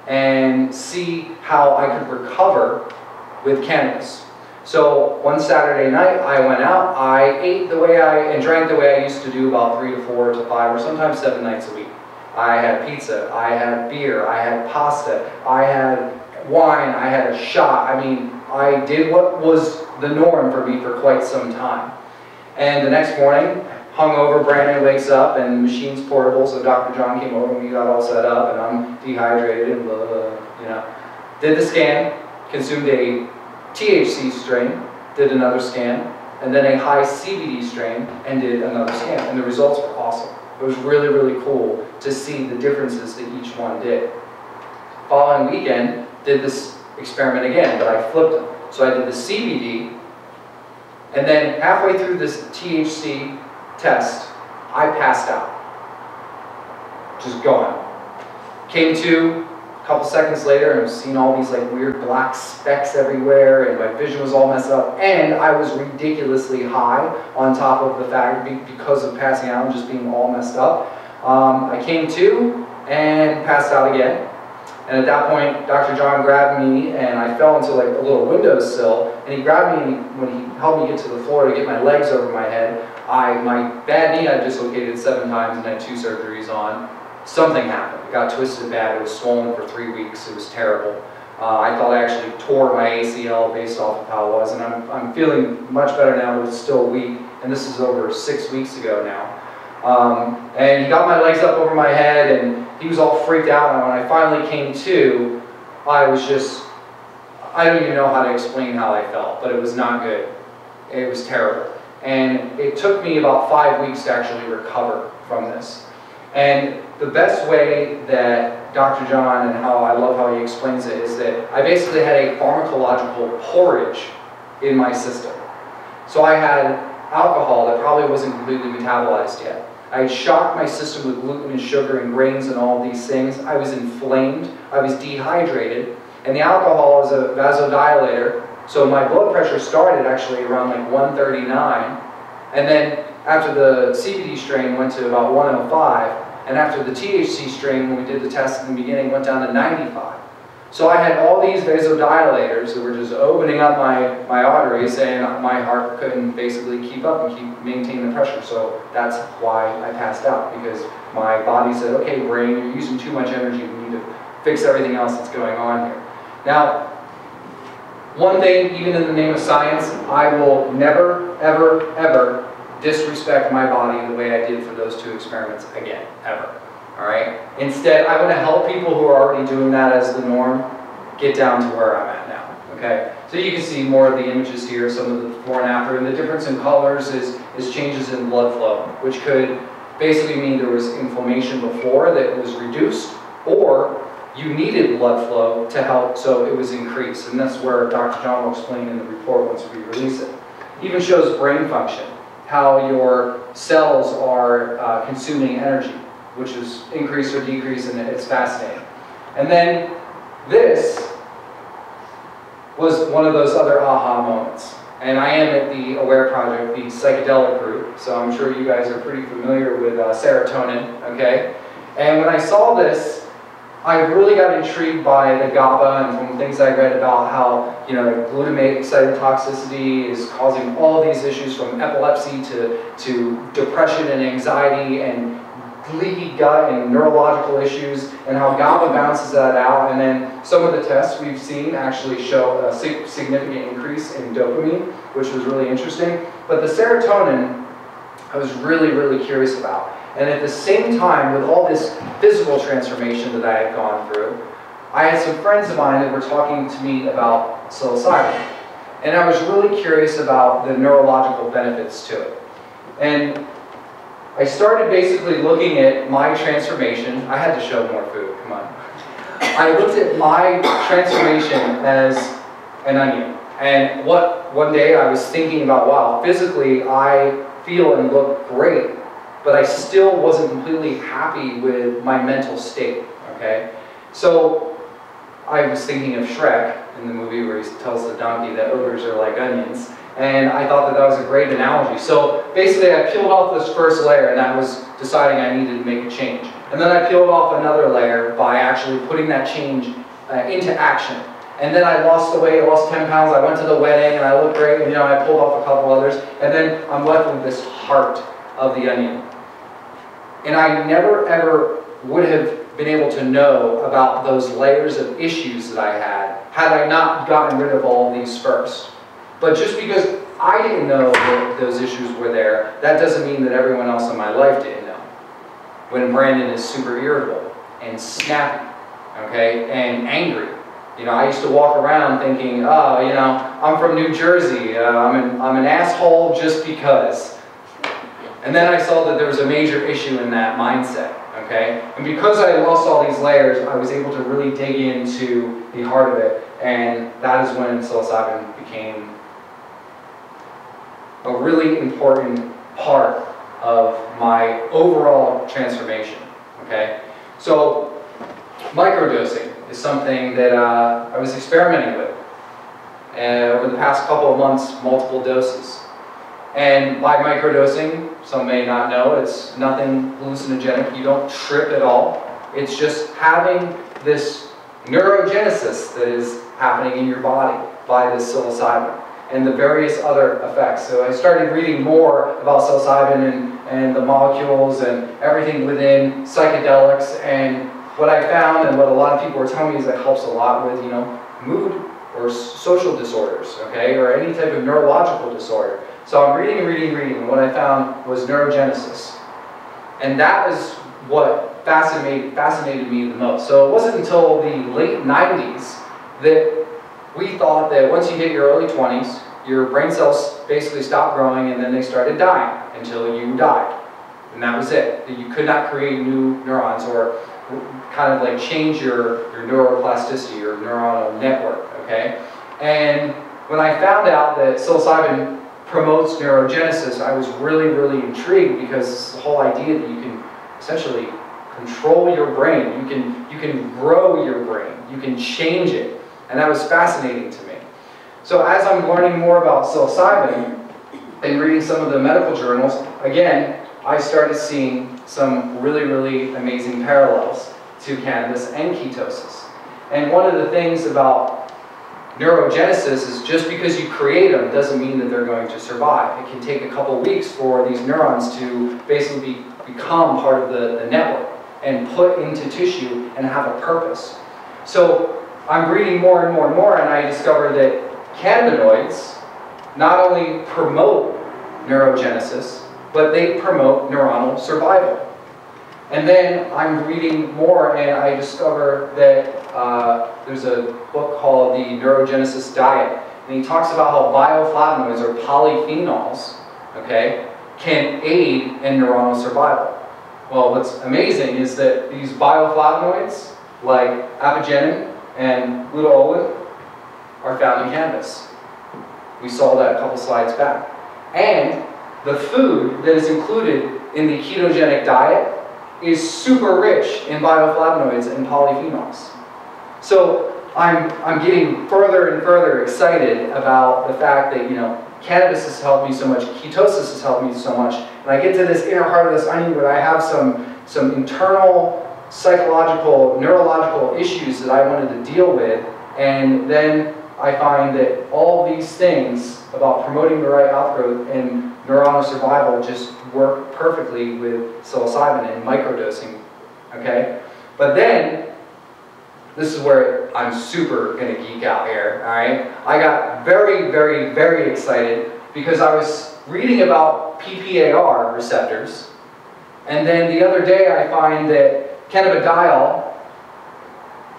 and see how I could recover with cannabis. So one Saturday night, I went out, I ate the way I, and drank the way I used to do about three to four to five or sometimes seven nights a week. I had pizza, I had beer, I had pasta, I had wine, I had a shot. I mean, I did what was the norm for me for quite some time. And the next morning, hungover, Brandon wakes up, and the machine's portable, so Doctor John came over and we got all set up, and I'm dehydrated and blah, blah, blah, you know. Did the scan, consumed a T H C strain, did another scan, and then a high C B D strain, and did another scan, and the results were awesome. It was really, really cool to see the differences that each one did. Following weekend, did this experiment again, but I flipped them. So I did the C B D, and then halfway through this T H C test, I passed out, just gone. Came to a couple seconds later, and I've seen all these like weird black specks everywhere, and my vision was all messed up, and I was ridiculously high on top of the fact because of passing out and just being all messed up. Um, I came to and passed out again. And at that point, Doctor John grabbed me, and I fell into like a little windowsill, and he grabbed me, and when he helped me get to the floor to get my legs over my head, I, my bad knee I dislocated seven times and had two surgeries on. Something happened. It got twisted bad. It was swollen for three weeks. It was terrible. Uh, I thought I actually tore my A C L based off of how it was, and I'm, I'm feeling much better now, but it's still weak, and this is over six weeks ago now. Um, and he got my legs up over my head, and he was all freaked out. And when I finally came to, I was just, I don't even know how to explain how I felt, but it was not good. It was terrible. And it took me about five weeks to actually recover from this. And the best way that Doctor John, and how I love how he explains it, is that I basically had a pharmacological porridge in my system. So I had alcohol that probably wasn't completely metabolized yet. I had shocked my system with gluten and sugar and grains and all these things. I was inflamed, I was dehydrated, and the alcohol is a vasodilator, so my blood pressure started actually around like one thirty-nine, and then after the C B D strain went to about one oh five, and after the T H C strain, when we did the test in the beginning, went down to ninety-five. So I had all these vasodilators that were just opening up my, my arteries, and my heart couldn't basically keep up and keep maintain the pressure. So that's why I passed out, because my body said, okay, brain, you're using too much energy. We need to fix everything else that's going on here. Now, one thing, even in the name of science, I will never, ever, ever disrespect my body the way I did for those two experiments again, ever. Alright? Instead, I want to help people who are already doing that as the norm get down to where I'm at now. Okay? So you can see more of the images here, some of the before and after, and the difference in colors is, is changes in blood flow, which could basically mean there was inflammation before that was reduced, or you needed blood flow to help, so it was increased. And that's where Doctor John will explain in the report once we release it. Even shows brain function, how your cells are uh, consuming energy, which is increase or decrease, and it's fascinating. And then this was one of those other aha moments. And I am at the Aware Project, the psychedelic group, so I'm sure you guys are pretty familiar with uh, serotonin, okay? And when I saw this, I really got intrigued by the GABA and from things I read about how, you know, glutamate cytotoxicity is causing all these issues, from epilepsy to, to depression and anxiety and leaky gut and neurological issues, and how GABA balances that out. And then some of the tests we've seen actually show a significant increase in dopamine, which was really interesting. But the serotonin, I was really, really curious about. And at the same time, with all this physical transformation that I had gone through, I had some friends of mine that were talking to me about psilocybin. And I was really curious about the neurological benefits to it. And I started basically looking at my transformation. I had to show more food, come on. I looked at my transformation as an onion. And what one day I was thinking about, wow, physically I feel and look great, but I still wasn't completely happy with my mental state, okay? So I was thinking of Shrek in the movie where he tells the donkey that ogres are like onions, and I thought that that was a great analogy. So basically I peeled off this first layer, and I was deciding I needed to make a change. And then I peeled off another layer by actually putting that change uh, into action. And then I lost the weight, I lost ten pounds, I went to the wedding, and I looked great, and you know, I pulled off a couple others, and then I'm left with this heart of the onion. And I never ever would have been able to know about those layers of issues that I had, had I not gotten rid of all of these first. But just because I didn't know that those issues were there, that doesn't mean that everyone else in my life didn't know. When Brandon is super irritable and snappy, okay, and angry. You know, I used to walk around thinking, oh, you know, I'm from New Jersey, uh, I'm, an, I'm an asshole just because. And then I saw that there was a major issue in that mindset, okay? And because I lost all these layers, I was able to really dig into the heart of it, and that is when psilocybin became a really important part of my overall transformation, okay? So microdosing is something that uh, I was experimenting with uh, over the past couple of months, multiple doses. And by microdosing, some may not know, it's nothing hallucinogenic. You don't trip at all. It's just having this neurogenesis that is happening in your body by this psilocybin and the various other effects. So I started reading more about psilocybin and, and the molecules and everything within psychedelics. And what I found, and what a lot of people were telling me, is that helps a lot with, you know, mood or social disorders, okay, or any type of neurological disorder. So I'm reading and reading and reading, and what I found was neurogenesis. And that is what fascinated, fascinated me the most. So it wasn't until the late nineties that we thought that once you hit your early twenties, your brain cells basically stopped growing and then they started dying until you died. And that was it. You could not create new neurons or kind of like change your, your neuroplasticity or neuronal network, okay? And when I found out that psilocybin promotes neurogenesis, I was really, really intrigued, because the whole idea that you can essentially control your brain, you can, you can grow your brain, you can change it, and that was fascinating to me. So as I'm learning more about psilocybin and reading some of the medical journals, again, I started seeing some really, really amazing parallels to cannabis and ketosis. And one of the things about neurogenesis is just because you create them doesn't mean that they're going to survive. It can take a couple weeks for these neurons to basically be, become part of the, the network and put into tissue and have a purpose. So I'm reading more and more and more, and I discover that cannabinoids not only promote neurogenesis, but they promote neuronal survival. And then I'm reading more and I discover that uh, there's a book called The Neurogenesis Diet, and he talks about how bioflavonoids or polyphenols, okay, can aid in neuronal survival. Well, what's amazing is that these bioflavonoids like apigenin and luteolin are found in cannabis. We saw that a couple slides back. And the food that is included in the ketogenic diet is super rich in bioflavonoids and polyphenols. So I'm, I'm getting further and further excited about the fact that, you know, cannabis has helped me so much, ketosis has helped me so much, and I get to this inner heart of this onion where I have some, some internal psychological, neurological issues that I wanted to deal with, and then I find that all these things about promoting the right outgrowth and neuronal survival just work perfectly with psilocybin and microdosing, okay? But then, this is where I'm super gonna geek out here, all right? I got very, very, very excited because I was reading about P P A R receptors, and then the other day I find that cannabidiol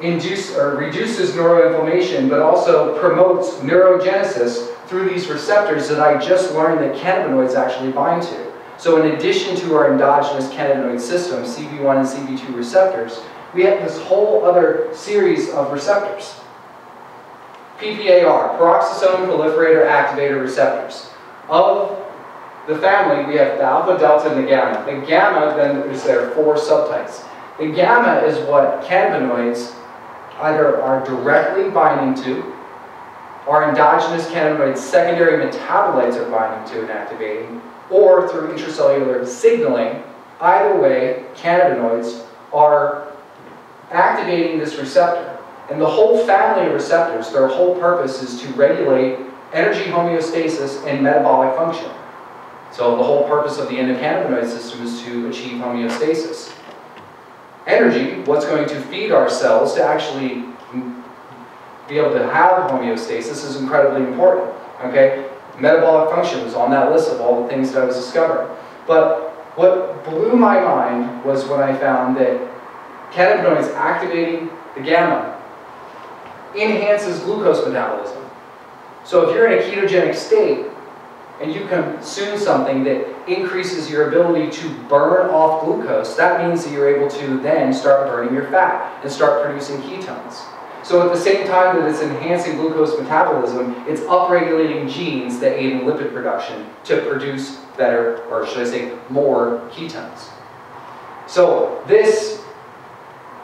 induce or reduces neuroinflammation, but also promotes neurogenesis through these receptors that I just learned that cannabinoids actually bind to. So in addition to our endogenous cannabinoid system, C B one and C B two receptors, we have this whole other series of receptors. P P A R, peroxisome proliferator activator receptors. Of the family, we have the alpha, delta, and the gamma. The gamma, then, is there four subtypes. The gamma is what cannabinoids either are directly binding to, our endogenous cannabinoids secondary metabolites are binding to and activating, or through intracellular signaling. Either way, cannabinoids are activating this receptor. And the whole family of receptors, their whole purpose is to regulate energy homeostasis and metabolic function. So the whole purpose of the endocannabinoid system is to achieve homeostasis. Energy, what's going to feed our cells to actually be able to have homeostasis, is incredibly important, okay? Metabolic function was on that list of all the things that I was discovering. But what blew my mind was when I found that cannabinoids activating the gamma enhances glucose metabolism. So if you're in a ketogenic state and you consume something that increases your ability to burn off glucose, that means that you're able to then start burning your fat and start producing ketones. So at the same time that it's enhancing glucose metabolism, it's upregulating genes that aid in lipid production to produce better, or should I say, more ketones. So this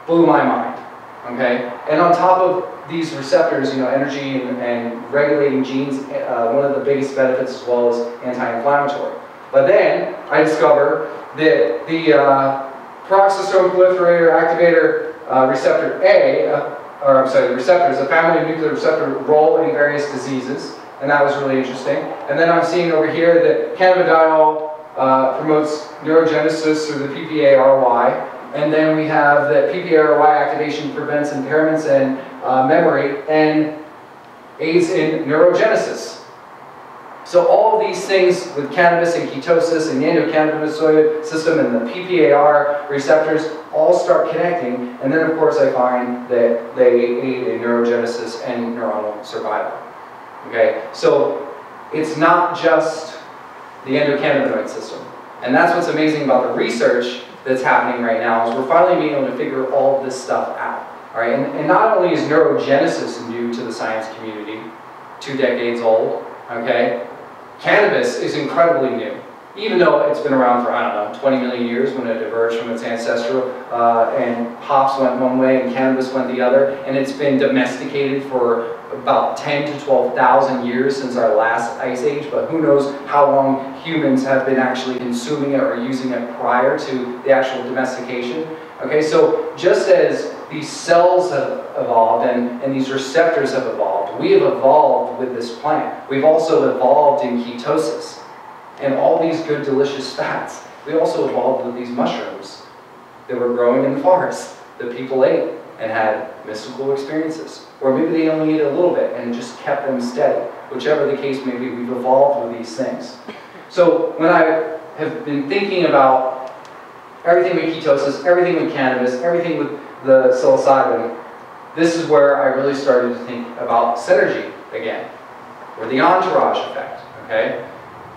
blew my mind, okay? And on top of these receptors, you know, energy and, and regulating genes, uh, one of the biggest benefits, as well as anti-inflammatory. But then I discover that the uh, peroxisome proliferator activator uh, receptor A, uh, or I'm sorry, receptors, a family of nuclear receptor role in various diseases, and that was really interesting. And then I'm seeing over here that cannabidiol uh, promotes neurogenesis through the P P A R Y. And then we have that P P A R Y activation prevents impairments in uh, memory and aids in neurogenesis. So all of these things with cannabis and ketosis and the endocannabinoid system and the P P A R receptors all start connecting, and then of course I find that they aid in neurogenesis and neuronal survival. Okay, so it's not just the endocannabinoid system. And that's what's amazing about the research that's happening right now, is we're finally being able to figure all this stuff out. All right, and, and not only is neurogenesis new to the science community, two decades old, okay, cannabis is incredibly new, even though it's been around for, I don't know, twenty million years when it diverged from its ancestral, uh, and hops went one way and cannabis went the other, and it's been domesticated for about ten to twelve thousand years since our last ice age, but who knows how long humans have been actually consuming it or using it prior to the actual domestication. Okay, so just as these cells have evolved and, and these receptors have evolved, we have evolved with this plant. We've also evolved in ketosis and all these good delicious fats. We also evolved with these mushrooms that were growing in the forest that people ate and had mystical experiences. Or maybe they only ate a little bit and it just kept them steady. Whichever the case may be, we've evolved with these things. So when I have been thinking about everything with ketosis, everything with cannabis, everything with the psilocybin, this is where I really started to think about synergy again, or the entourage effect, okay?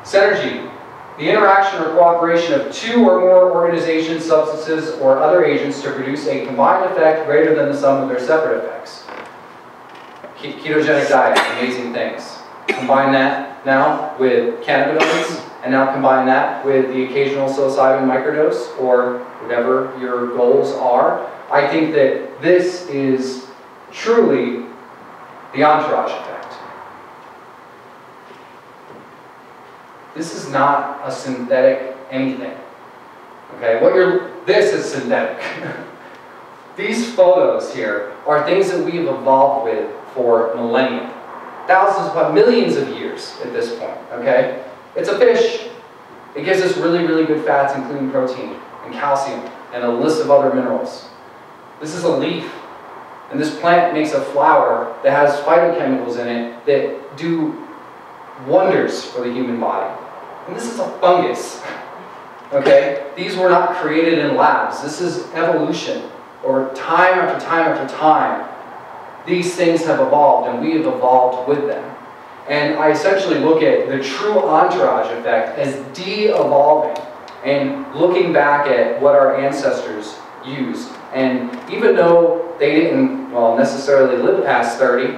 Synergy, the interaction or cooperation of two or more organizations, substances, or other agents to produce a combined effect greater than the sum of their separate effects. Ketogenic diet, amazing things. Combine that now with cannabinoids, and now combine that with the occasional psilocybin microdose, or whatever your goals are. I think that this is truly the entourage effect. This is not a synthetic anything. Okay, what you're, this is synthetic. These photos here are things that we have evolved with for millennia. Thousands, but millions of years at this point, okay? It's a fish. It gives us really, really good fats, including protein and calcium and a list of other minerals. This is a leaf, and this plant makes a flower that has phytochemicals in it that do wonders for the human body. And this is a fungus, okay? These were not created in labs. This is evolution, or time after time after time. These things have evolved, and we have evolved with them. And I essentially look at the true entourage effect as de-evolving, and looking back at what our ancestors used. And even though they didn't, well, necessarily live past thirty,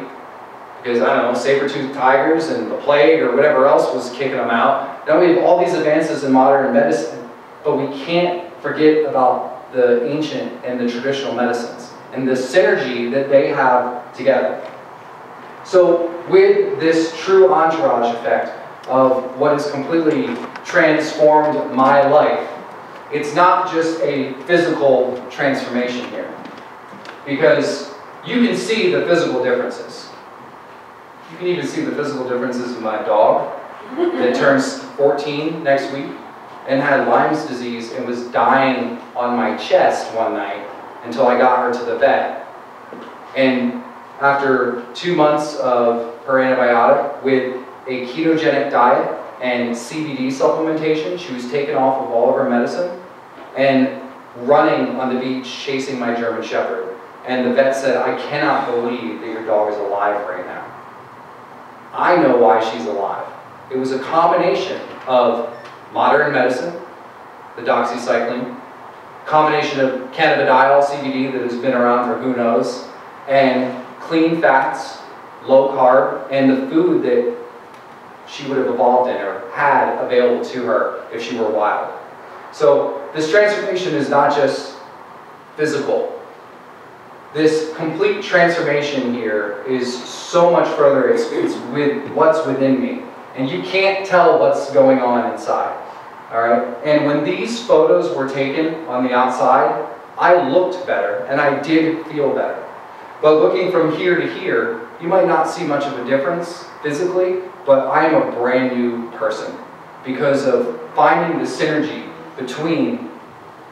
because, I don't know, saber-toothed tigers and the plague or whatever else was kicking them out, now we have all these advances in modern medicine, but we can't forget about the ancient and the traditional medicines and the synergy that they have together. So with this true entourage effect of what has completely transformed my life, it's not just a physical transformation here, because you can see the physical differences. You can even see the physical differences in my dog that turns fourteen next week and had Lyme's disease and was dying on my chest one night until I got her to the vet. And after two months of her antibiotic with a ketogenic diet and C B D supplementation, she was taken off of all of her medicine and running on the beach chasing my German Shepherd. And the vet said, I cannot believe that your dog is alive right now. I know why she's alive. It was a combination of modern medicine, the doxycycline, combination of cannabidiol, C B D, that has been around for who knows, and clean fats, low carb, and the food that she would have evolved in or had available to her if she were wild. So this transformation is not just physical. This complete transformation here is so much further. It's, it's with what's within me. And you can't tell what's going on inside. All right? And when these photos were taken on the outside, I looked better and I did feel better. But looking from here to here, you might not see much of a difference physically, but I am a brand new person because of finding the synergy between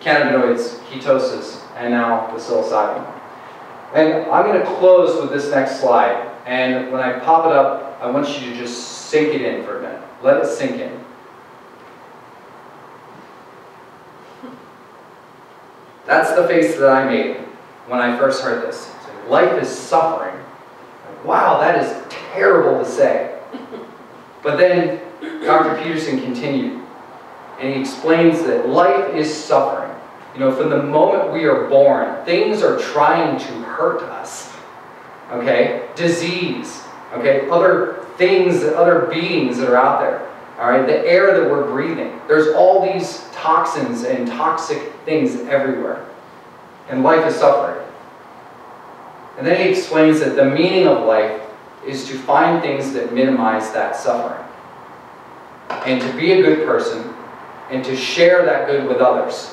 cannabinoids, ketosis, and now the psilocybin. And I'm going to close with this next slide. And when I pop it up, I want you to just sink it in for a minute. Let it sink in. That's the face that I made when I first heard this. Like, life is suffering. Like, wow, that is terrible to say. But then Doctor Peterson continued, and he explains that life is suffering. You know, from the moment we are born, things are trying to hurt us. Okay? Disease. Okay? Other things, other beings that are out there. All right? The air that we're breathing. There's all these toxins and toxic things everywhere. And life is suffering. And then he explains that the meaning of life is to find things that minimize that suffering. And to be a good person, and to share that good with others.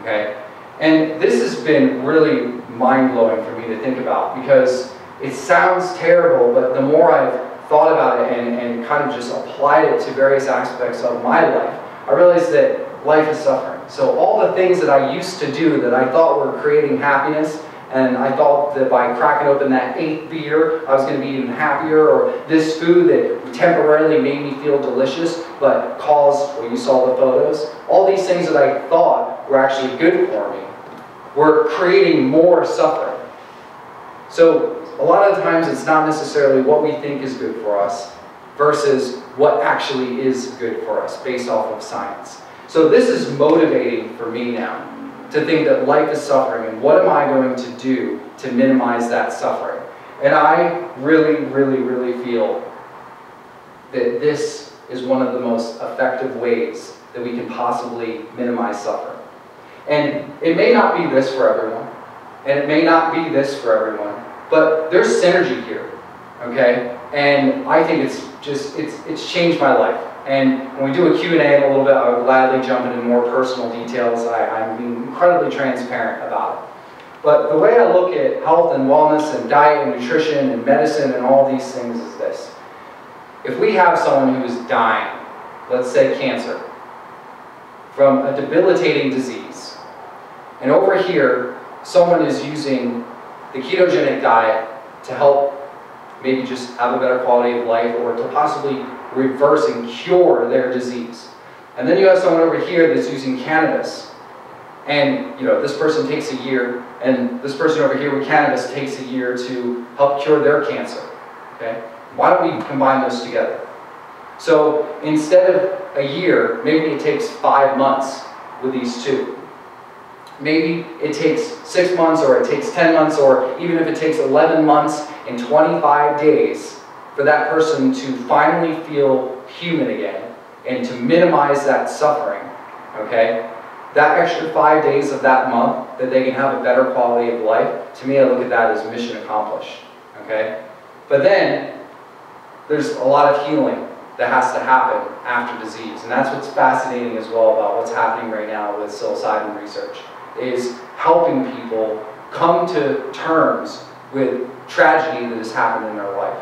Okay? And this has been really mind-blowing for me to think about, because it sounds terrible, but the more I've thought about it and, and kind of just applied it to various aspects of my life, I realized that life is suffering. So all the things that I used to do that I thought were creating happiness, and I thought that by cracking open that eighth beer, I was going to be even happier, or this food that temporarily made me feel delicious, but caused, well, you saw the photos, all these things that I thought were actually good for me were creating more suffering. So a lot of times it's not necessarily what we think is good for us versus what actually is good for us based off of science. So this is motivating for me now, to think that life is suffering, and what am I going to do to minimize that suffering? And I really, really, really feel that this is one of the most effective ways that we can possibly minimize suffering. And it may not be this for everyone, and it may not be this for everyone, but there's synergy here, okay? And I think it's just, it's, it's changed my life. And when we do a Q and A in a little bit, I would gladly jump into more personal details. I, I'm being incredibly transparent about it. But the way I look at health and wellness and diet and nutrition and medicine and all these things is this. If we have someone who is dying, let's say cancer, from a debilitating disease, and over here, someone is using the ketogenic diet to help maybe just have a better quality of life, or to possibly reverse and cure their disease. And then you have someone over here that's using cannabis, and you know, this person takes a year, and this person over here with cannabis takes a year to help cure their cancer. Okay? Why don't we combine those together? So instead of a year, maybe it takes five months with these two. Maybe it takes six months, or it takes ten months, or even if it takes eleven months and twenty-five days for that person to finally feel human again and to minimize that suffering, okay? That extra five days of that month that they can have a better quality of life, to me, I look at that as mission accomplished, okay? But then there's a lot of healing that has to happen after disease, and that's what's fascinating as well about what's happening right now with psilocybin research, is helping people come to terms with tragedy that has happened in their life.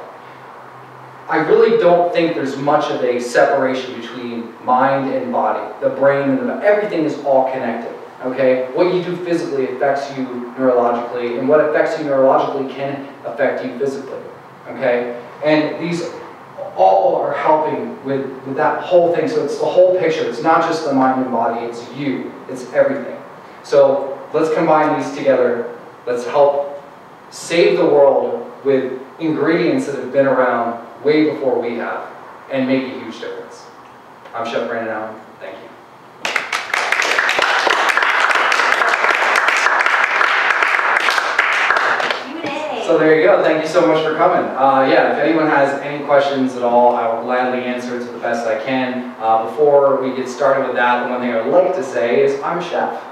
I really don't think there's much of a separation between mind and body, the brain and the, everything is all connected, okay? What you do physically affects you neurologically, and what affects you neurologically can affect you physically, okay? And these all are helping with, with that whole thing, so it's the whole picture. It's not just the mind and body, it's you, it's everything. So let's combine these together, let's help save the world with ingredients that have been around way before we have, and make a huge difference. I'm Chef Brandon Allen. Thank you. So there you go. Thank you so much for coming. Uh, yeah, if anyone has any questions at all, I will gladly answer to the best I can. Uh, before we get started with that, the one thing I would like to say is I'm Chef.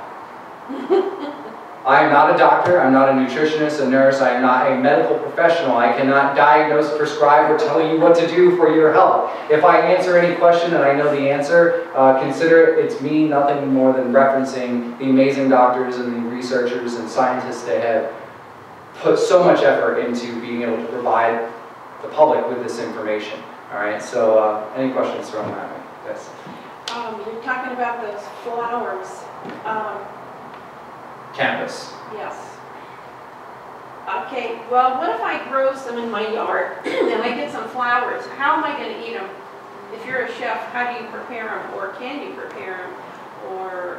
I am not a doctor, I'm not a nutritionist, a nurse, I am not a medical professional. I cannot diagnose, prescribe, or tell you what to do for your health. If I answer any question and I know the answer, uh, consider it's me nothing more than referencing the amazing doctors and the researchers and scientists that have put so much effort into being able to provide the public with this information. All right, so uh, any questions thrown at me? Yes. Um, you're talking about those flowers. Um, Cannabis. Yes. Okay, well, what if I grow some in my yard and I get some flowers? How am I going to eat them? If you're a chef, how do you prepare them, or can you prepare them, or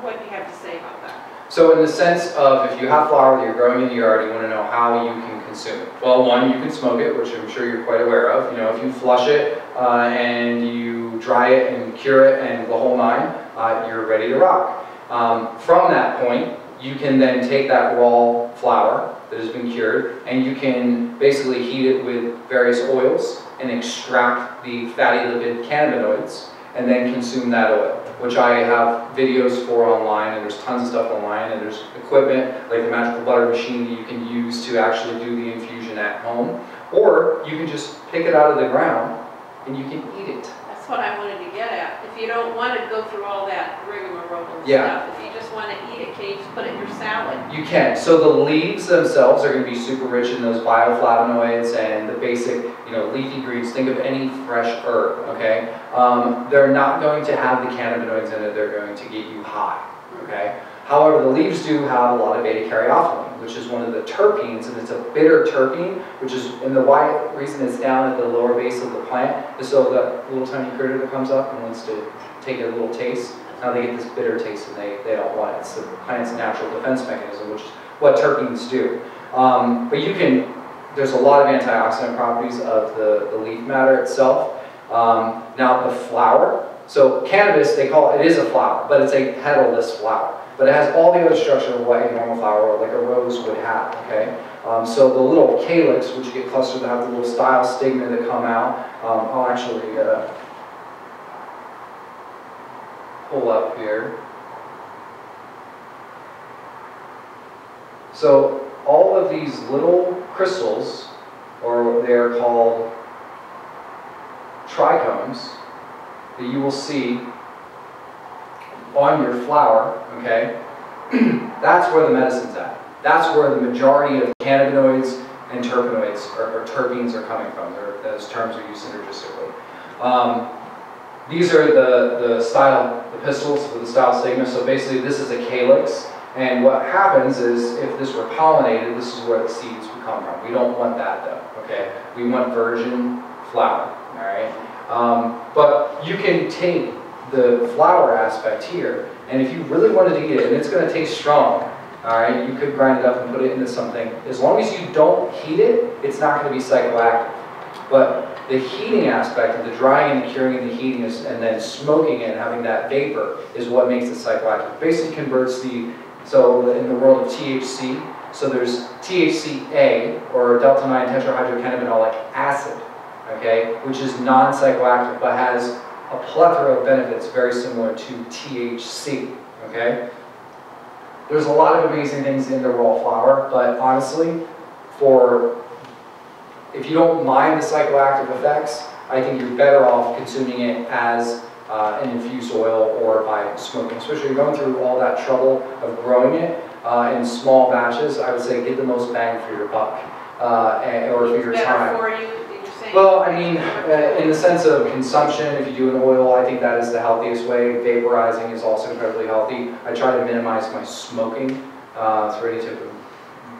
what do you have to say about that? So in the sense of, if you have flower that you're growing in the yard, you want to know how you can consume it. Well, one, you can smoke it, which I'm sure you're quite aware of. You know, if you flush it uh, and you dry it and cure it and the whole nine, uh, you're ready to rock. Um, from that point, you can then take that raw flower that has been cured and you can basically heat it with various oils and extract the fatty lipid cannabinoids and then consume that oil, which I have videos for online, and there's tons of stuff online, and there's equipment like the magical butter machine that you can use to actually do the infusion at home, or you can just pick it out of the ground and you can eat it. That's what I wanted to get at. If you don't want to go through all that rigmarole yeah. stuff, if you just want to eat it, can you just put it in your salad? You can. So the leaves themselves are going to be super rich in those bioflavonoids and the basic, you know, leafy greens. Think of any fresh herb, okay? Um, they're not going to have the cannabinoids in it. They're going to get you high, okay? However, the leaves do have a lot of beta-caryophyllene, which is one of the terpenes, and it's a bitter terpene, which is, and the why reason it's down at the lower base of the plant is so that little tiny critter that comes up and wants to take a little taste, now they get this bitter taste and they, they don't want it. It's the plant's natural defense mechanism, which is what terpenes do. Um, but you can, there's a lot of antioxidant properties of the, the leaf matter itself. Um, now the flower, so cannabis, they call it, it is a flower, but it's a petalless flower. But it has all the other structure of what a normal flower, like a rose, would have, okay? Um, so the little calyx, which you get clustered to have the little style stigma that come out, um, I'll actually uh, pull up here. So all of these little crystals, or they're called trichomes, that you will see on your flower, okay, that's where the medicine's at. That's where the majority of cannabinoids and terpenoids, or, or terpenes, are coming from. They're, those terms are used synergistically. Um, these are the, the style, the pistils for the style stigma. So basically this is a calyx, and what happens is if this were pollinated, this is where the seeds would come from. We don't want that though, okay? We want virgin flower, all right? Um, but you can take the flower aspect here, and if you really wanted to get it, and it's going to taste strong, all right, you could grind it up and put it into something. As long as you don't heat it, it's not going to be psychoactive. But the heating aspect of the drying and the curing and the heating is, and then smoking it and having that vapor is what makes it psychoactive. Basically converts the, so in the world of T H C, so there's T H C A, or delta nine tetrahydrocannabinolic acid, okay, which is non-psychoactive but has a plethora of benefits very similar to T H C, okay? There's a lot of amazing things in the raw flower, but honestly, for, if you don't mind the psychoactive effects, I think you're better off consuming it as uh, an infused oil or by smoking, especially if you're going through all that trouble of growing it uh, in small batches. I would say get the most bang for your buck uh, and, or for your time. For you. Well, I mean, uh, in the sense of consumption, if you do an oil, I think that is the healthiest way. Vaporizing is also incredibly healthy. I try to minimize my smoking uh, through any type of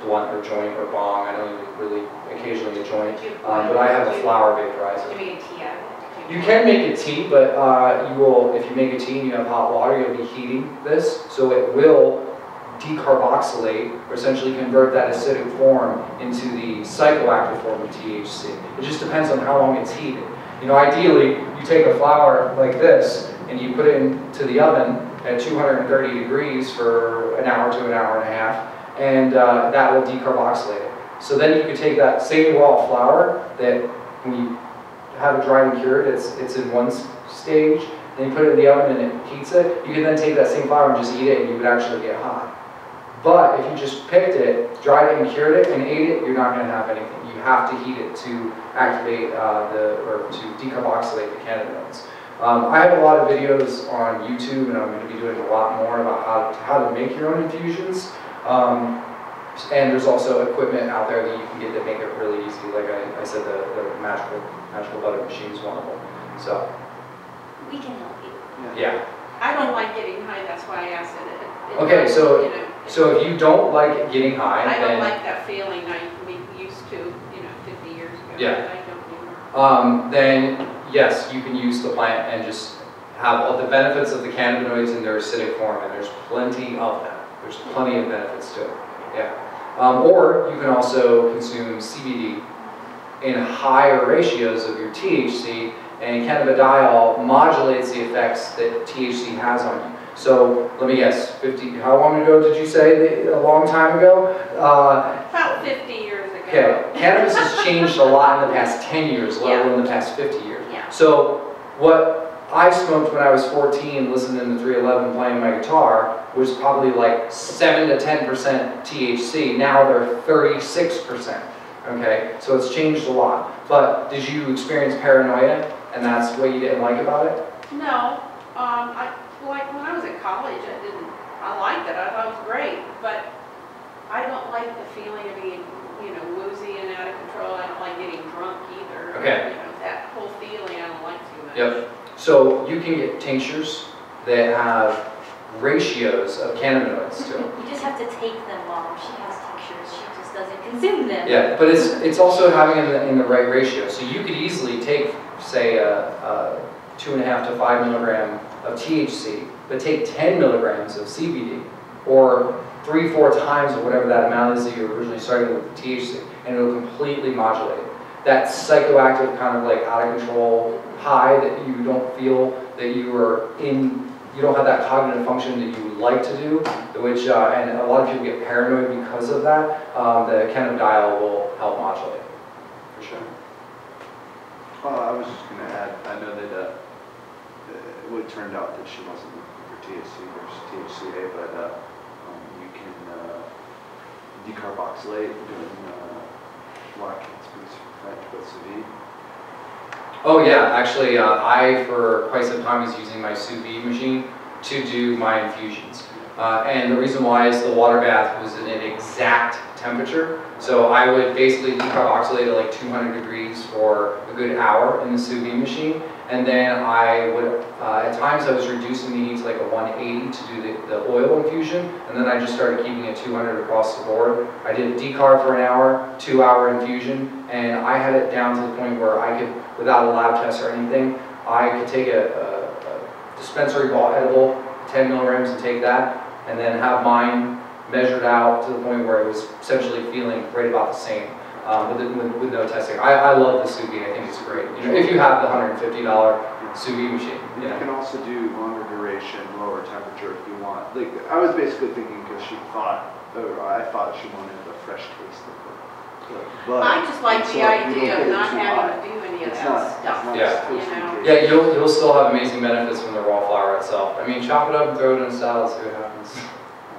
blunt or joint or bong. I don't even really occasionally a joint, um, but I have a flower vaporizer. You make a tea out of it? You can make a tea, but uh, you will, if you make a tea and you have hot water, you'll be heating this, so it will decarboxylate, or essentially convert that acidic form into the psychoactive form of T H C. It just depends on how long it's heated. You know, ideally, you take a flower like this and you put it into the oven at two hundred thirty degrees for an hour to an hour and a half, and uh, that will decarboxylate it. So then you could take that same raw flower that when you have it dried and cured, it's, it's in one stage, then you put it in the oven and it heats it. You can then take that same flower and just eat it and you would actually get high. But if you just picked it, dried it and cured it and ate it, you're not going to have anything. You have to heat it to activate uh, the, or to decarboxylate the cannabinoids. Um, I have a lot of videos on YouTube, and I'm going to be doing a lot more about how to, how to make your own infusions. Um, and there's also equipment out there that you can get that make it really easy. Like I, I said, the, the magical, magical butter machine is one of them. So. We can help you. Yeah. yeah. I don't like getting high, that's why I asked it. it okay, does, so you know, so if you don't like getting high, I don't like that feeling I used to, you know, fifty years ago. Yeah. But I don't anymore. Um, then yes, you can use the plant and just have all the benefits of the cannabinoids in their acidic form, and there's plenty of them. There's plenty of benefits to it. Yeah. Um, or you can also consume C B D in higher ratios of your T H C, and cannabidiol modulates the effects that T H C has on you. So let me guess, fifty? How long ago did you say? A long time ago? Uh, About fifty years ago. Okay, cannabis has changed a lot in the past ten years, let alone yeah. in the past fifty years. Yeah. So what I smoked when I was fourteen, listening to three eleven, playing my guitar, was probably like seven to ten percent T H C. Now they're thirty-six percent. Okay, so it's changed a lot. But did you experience paranoia, and that's what you didn't like about it? No. Um, I, like when I was at college, I didn't. I liked it. I thought it was great. But I don't like the feeling of being, you know, woozy and out of control. I don't like getting drunk either. Okay. You know, that whole feeling I don't like too much. Yep. So you can get tinctures that have ratios of cannabinoids to them. You just have to take them while she has tinctures. She just doesn't consume them. Yeah, but it's it's also having them in the, in the right ratio. So you could easily take, say, a, a two and a half to five milligram of T H C, but take ten milligrams of C B D, or three, four times or whatever that amount is that you originally started with the T H C, and it'll completely modulate it. That psychoactive kind of like out of control high that you don't feel that you are in, you don't have that cognitive function that you would like to do, which, uh, and a lot of people get paranoid because of that. Um, the cannabidiol will help modulate. For sure. Well, I was just going to add, I know that uh, it turned out that she wasn't looking for T H C versus T H C A, but uh, um, you can uh, decarboxylate doing uh, like sous vide. Oh yeah, actually uh, I for quite some time was using my sous vide machine to do my infusions. Uh, and the reason why is the water bath was at an exact temperature. So I would basically decarboxylate at like two hundred degrees for a good hour in the sous vide machine. And then I would, uh, at times I was reducing the heat to like a one eighty to do the, the oil infusion, and then I just started keeping it two hundred across the board. I did a decarb for an hour, two hour infusion, and I had it down to the point where I could, without a lab test or anything, I could take a, a, a dispensary ball edible, ten milligrams, and take that, and then have mine measured out to the point where it was essentially feeling right about the same. Um, with, with, with no testing. I, I love the sous vide. I think it's great. You know, if you have the one hundred fifty dollar sous vide machine. Yeah. You can also do longer duration, lower temperature if you want. Like I was basically thinking because she thought, or I thought she wanted the fresh taste of it. But I just like the so idea of not having to do any of it's that not, stuff. Not yeah, you know? yeah you'll, you'll still have amazing benefits from the raw flour itself. I mean, chop it up and throw it in a salad, see what happens.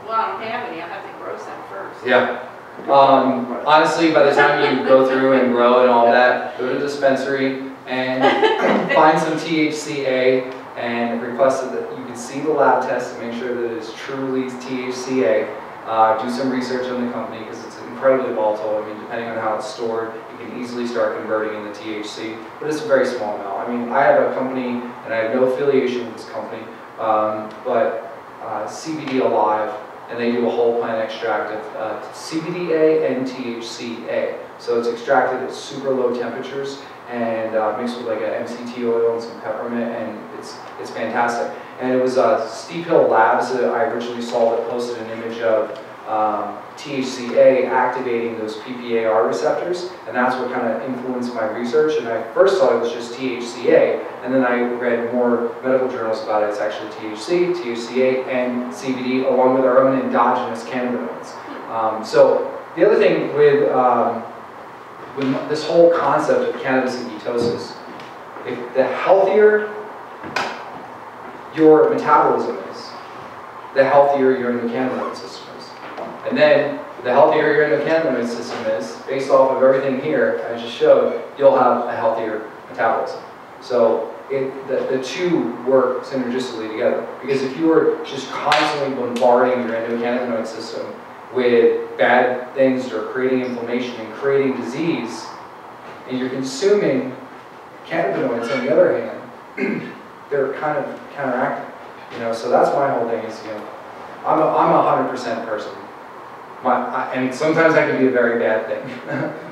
Well, I don't have any. I have to grow some first. Yeah. Um, honestly, by the time you go through and grow and all that, go to a dispensary and find some T H C A and request that you can see the lab test to make sure that it is truly T H C A. Uh, do some research on the company because it's incredibly volatile. I mean, depending on how it's stored, you can easily start converting into T H C, but it's a very small amount. I mean, I have a company and I have no affiliation with this company, um, but uh, C B D Alive, and they do a whole plant extract of uh, C B D A and T H C A. So it's extracted at super low temperatures and uh, mixed with like an M C T oil and some peppermint, and it's it's fantastic. And it was uh, Steep Hill Labs that I originally saw that posted an image of um, T H C A activating those P P A R receptors, and that's what kind of influenced my research. And I first thought it was just T H C A, and then I read more medical journals about it. It's actually T H C, T H C A, and C B D, along with our own endogenous cannabinoids. Um, so the other thing with, um, with this whole concept of cannabis and ketosis, if the healthier your metabolism is, the healthier your endocannabinoid system. And then, the healthier your endocannabinoid system is, based off of everything here I just showed, you'll have a healthier metabolism. So it, the, the two work synergistically together. Because if you were just constantly bombarding your endocannabinoid system with bad things that are creating inflammation and creating disease, and you're consuming cannabinoids on the other hand, they're kind of counteracting. You know, so that's my whole thing is, you know, I'm a, I'm a hundred percent person. My, I, and sometimes that can be a very bad thing,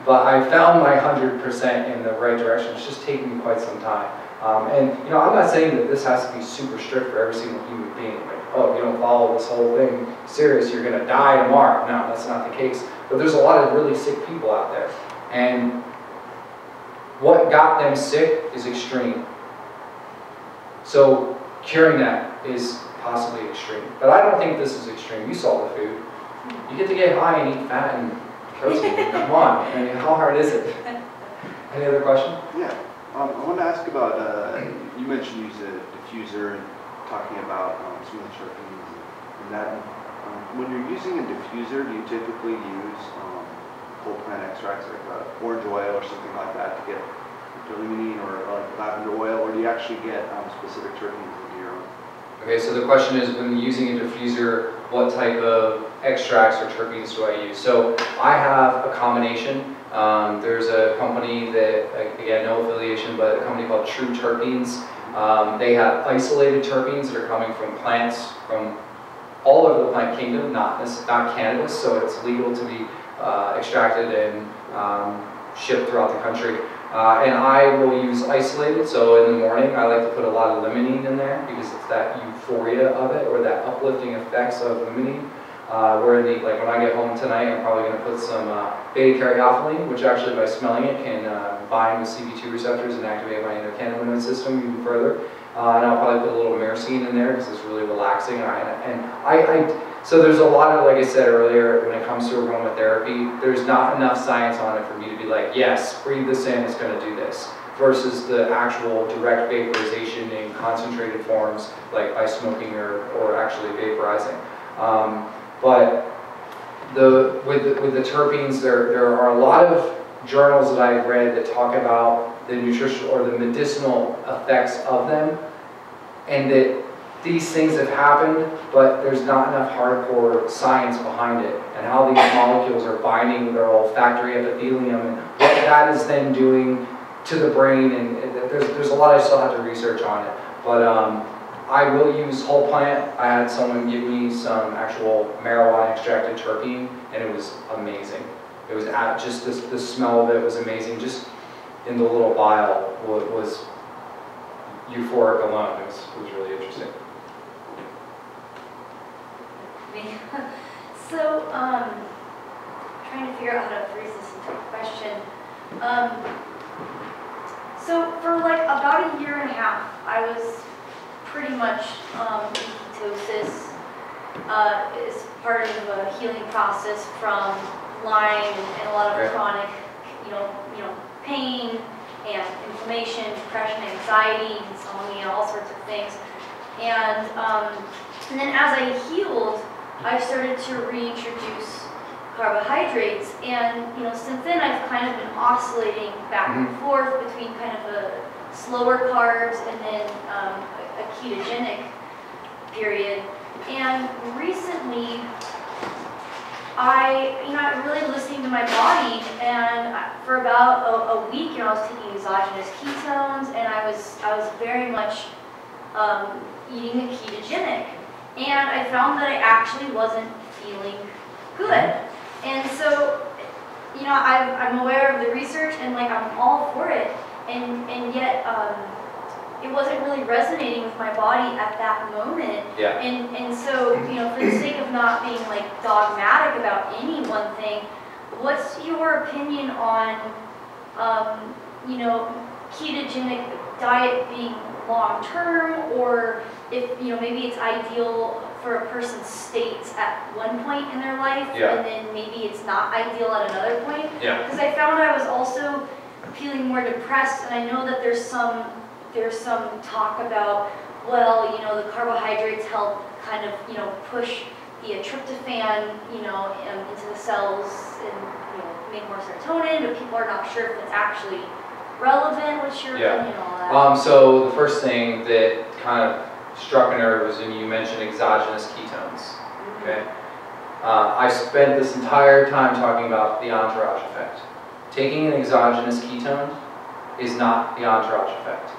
but I found my hundred percent in the right direction. It's just taken me quite some time. Um, and you know, I'm not saying that this has to be super strict for every single human being. Like, oh, if you don't follow this whole thing serious, you're gonna die tomorrow. No, that's not the case. But there's a lot of really sick people out there, and what got them sick is extreme. So curing that is possibly extreme, but I don't think this is extreme. You saw the food. You get to get high and eat fat and protein. Come on, I mean, how hard is it? Any other question? Yeah, um, I want to ask about. Uh, you mentioned use a diffuser and talking about um, some of the terpenes and that. Um, when you're using a diffuser, do you typically use um, whole plant extracts like uh, orange oil or something like that to get terpene, or like lavender oil, or do you actually get um, specific terpenes? Okay, so the question is, when using a diffuser, what type of extracts or terpenes do I use? So I have a combination. Um, there's a company that, again, no affiliation, but a company called True Terpenes. Um, they have isolated terpenes that are coming from plants from all over the plant kingdom, not, not cannabis, so it's legal to be uh, extracted and um, shipped throughout the country. Uh, and I will use isolated, so in the morning I like to put a lot of limonene in there because it's that euphoria of it, or that uplifting effects of limonene. Uh, where the, like when I get home tonight, I'm probably going to put some uh, beta-caryophyllene, which actually by smelling it can uh, bind with C B two receptors and activate my endocannabinoid system even further. Uh, and I'll probably put a little myrcene in there because it's really relaxing. And, I, and I, I, so there's a lot of, like I said earlier, when it comes to aromatherapy, there's not enough science on it for me to be like, yes, breathe this in, it's going to do this, versus the actual direct vaporization in concentrated forms, like by smoking or, or actually vaporizing. Um, But the, with, the, with the terpenes, there, there are a lot of journals that I've read that talk about the nutritional or the medicinal effects of them, and that these things have happened, but there's not enough hardcore science behind it, and how these molecules are binding with their olfactory epithelium, and what that is then doing to the brain, and, and there's, there's a lot I still have to research on it. But um, I will use whole plant. I had someone give me some actual marijuana extracted terpene, and it was amazing. It was at just this, the smell of it was amazing. Just in the little vial was euphoric alone. It was, it was really interesting. So, um, trying to figure out how to phrase this into a question. Um, so for like about a year and a half, I was pretty much um, in ketosis uh, is part of a healing process from Lyme and, and a lot of right. chronic, you know, you know, pain and inflammation, depression, anxiety, insomnia, all sorts of things. And um, and then as I healed, I started to reintroduce carbohydrates. And you know, since then I've kind of been oscillating back mm-hmm. and forth between kind of a slower carbs and then um, a ketogenic period. And recently, I, you know, I'm really listening to my body, and for about a, a week, you know, I was taking exogenous ketones, and I was, I was very much um, eating a ketogenic, and I found that I actually wasn't feeling good. And so, you know, I'm, I'm aware of the research, and like I'm all for it, and and yet. Um, It wasn't really resonating with my body at that moment, yeah. and and so you know, for the sake of not being like dogmatic about any one thing, what's your opinion on, um, you know, ketogenic diet being long term, or if you know maybe it's ideal for a person's states at one point in their life, yeah. and then maybe it's not ideal at another point? Because yeah. I found I was also feeling more depressed, and I know that there's some. There's some talk about, well, you know, the carbohydrates help kind of, you know, push the tryptophan, you know, um, into the cells and, you know, make more serotonin, but people are not sure if it's actually relevant. What's your yeah. opinion on that? Um, so the first thing that kind of struck a nerve was when you mentioned exogenous ketones, mm-hmm. okay? Uh, I spent this entire time talking about the entourage effect. Taking an exogenous ketone is not the entourage effect.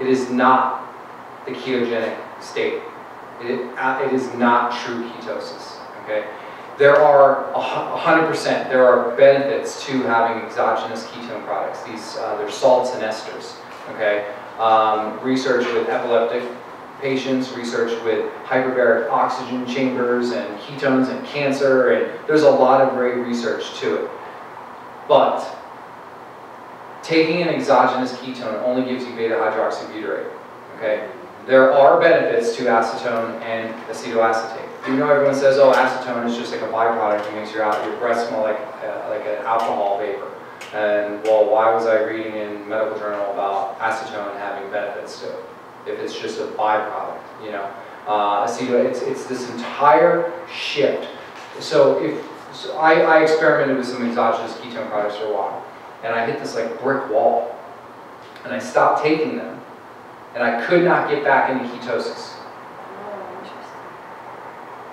It is not the ketogenic state. It, it is not true ketosis, okay? There are one hundred percent, there are benefits to having exogenous ketone products. These, uh, they're salts and esters, okay? Um, research with epileptic patients, research with hyperbaric oxygen chambers and ketones and cancer, and there's a lot of great research to it. But taking an exogenous ketone only gives you beta-hydroxybutyrate, okay? There are benefits to acetone and acetoacetate. You know, everyone says, oh, acetone is just like a byproduct that makes your, your breath smell like, uh, like an alcohol vapor. And, well, why was I reading in a medical journal about acetone having benefits to it? If it's just a byproduct, you know, uh, acetone, it's, it's this entire shift. So if so I, I experimented with some exogenous ketone products for a while, and I hit this like brick wall, and I stopped taking them, and I could not get back into ketosis.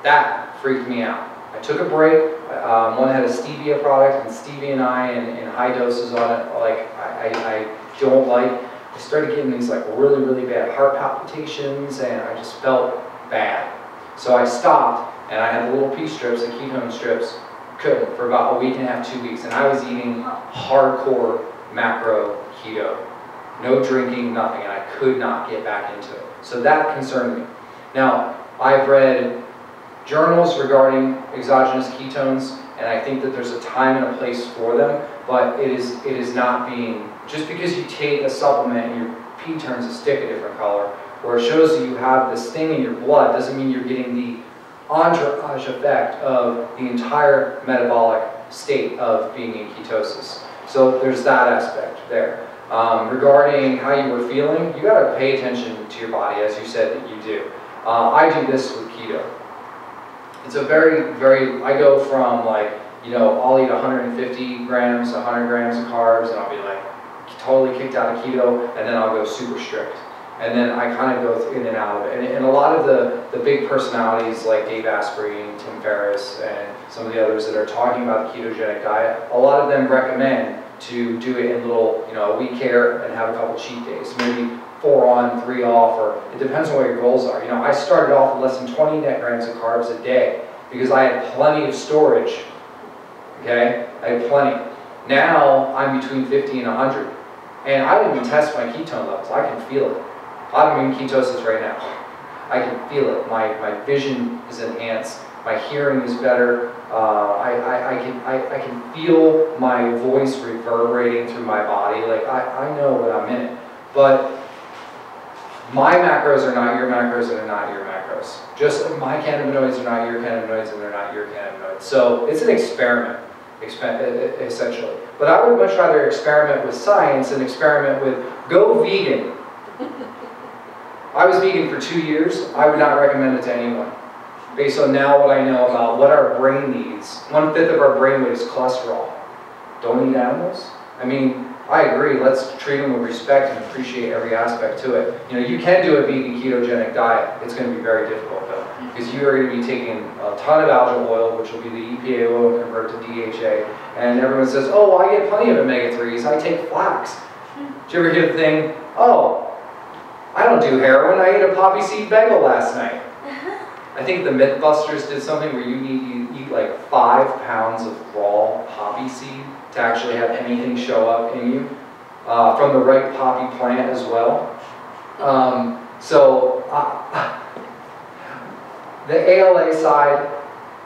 That freaked me out. I took a break. Um, one had a stevia product, and stevia and I, and, and high doses on it, like I, I, I don't like. I started getting these like really, really bad heart palpitations, and I just felt bad. So I stopped, and I had the little pea strips, the ketone strips, couldn't for about a week and a half, two weeks, and I was eating hardcore macro keto, no drinking, nothing, and I could not get back into it. So that concerned me. Now, I've read journals regarding exogenous ketones, and I think that there's a time and a place for them, but it is, it is not being, just because you take a supplement and your pee turns a stick a different color, or it shows that you have this thing in your blood, doesn't mean you're getting the entourage effect of the entire metabolic state of being in ketosis. So there's that aspect there. Um, regarding how you were feeling, you got to pay attention to your body, as you said that you do. Uh, I do this with keto. It's a very, very, I go from like, you know, I'll eat one hundred fifty grams, one hundred grams of carbs, and I'll be like totally kicked out of keto, and then I'll go super strict. And then I kind of go in and out of it. And, and a lot of the, the big personalities like Dave Asprey and Tim Ferriss and some of the others that are talking about the ketogenic diet, a lot of them recommend to do it in little, you know, a week here and have a couple cheat days. Maybe four on, three off, or it depends on what your goals are. You know, I started off with less than twenty net grams of carbs a day because I had plenty of storage, okay? I had plenty. Now I'm between fifty and one hundred. And I didn't even test my ketone levels. I can feel it. I'm in ketosis right now. I can feel it. My, my vision is enhanced. My hearing is better. Uh, I, I, I, can, I, I can feel my voice reverberating through my body. Like, I, I know what I'm in. But my macros are not your macros, and they're not your macros. Just my cannabinoids are not your cannabinoids, and they're not your cannabinoids. So it's an experiment, essentially. But I would much rather experiment with science and experiment with, go vegan. I was vegan for two years. I would not recommend it to anyone. Based on now what I know about what our brain needs, one fifth of our brain weight is cholesterol. Don't eat animals? I mean, I agree, let's treat them with respect and appreciate every aspect to it. You know, you can do a vegan ketogenic diet. It's going to be very difficult though, because you are going to be taking a ton of algal oil, which will be the E P A oil converted to D H A, and everyone says, oh, well, I get plenty of omega threes, I take flax. Did you ever hear the thing, oh, I don't do heroin, I ate a poppy seed bagel last night. I think the Mythbusters did something where you need to eat like five pounds of raw poppy seed to actually have anything show up in you, uh, from the right poppy plant as well. Um, so uh, the A L A side,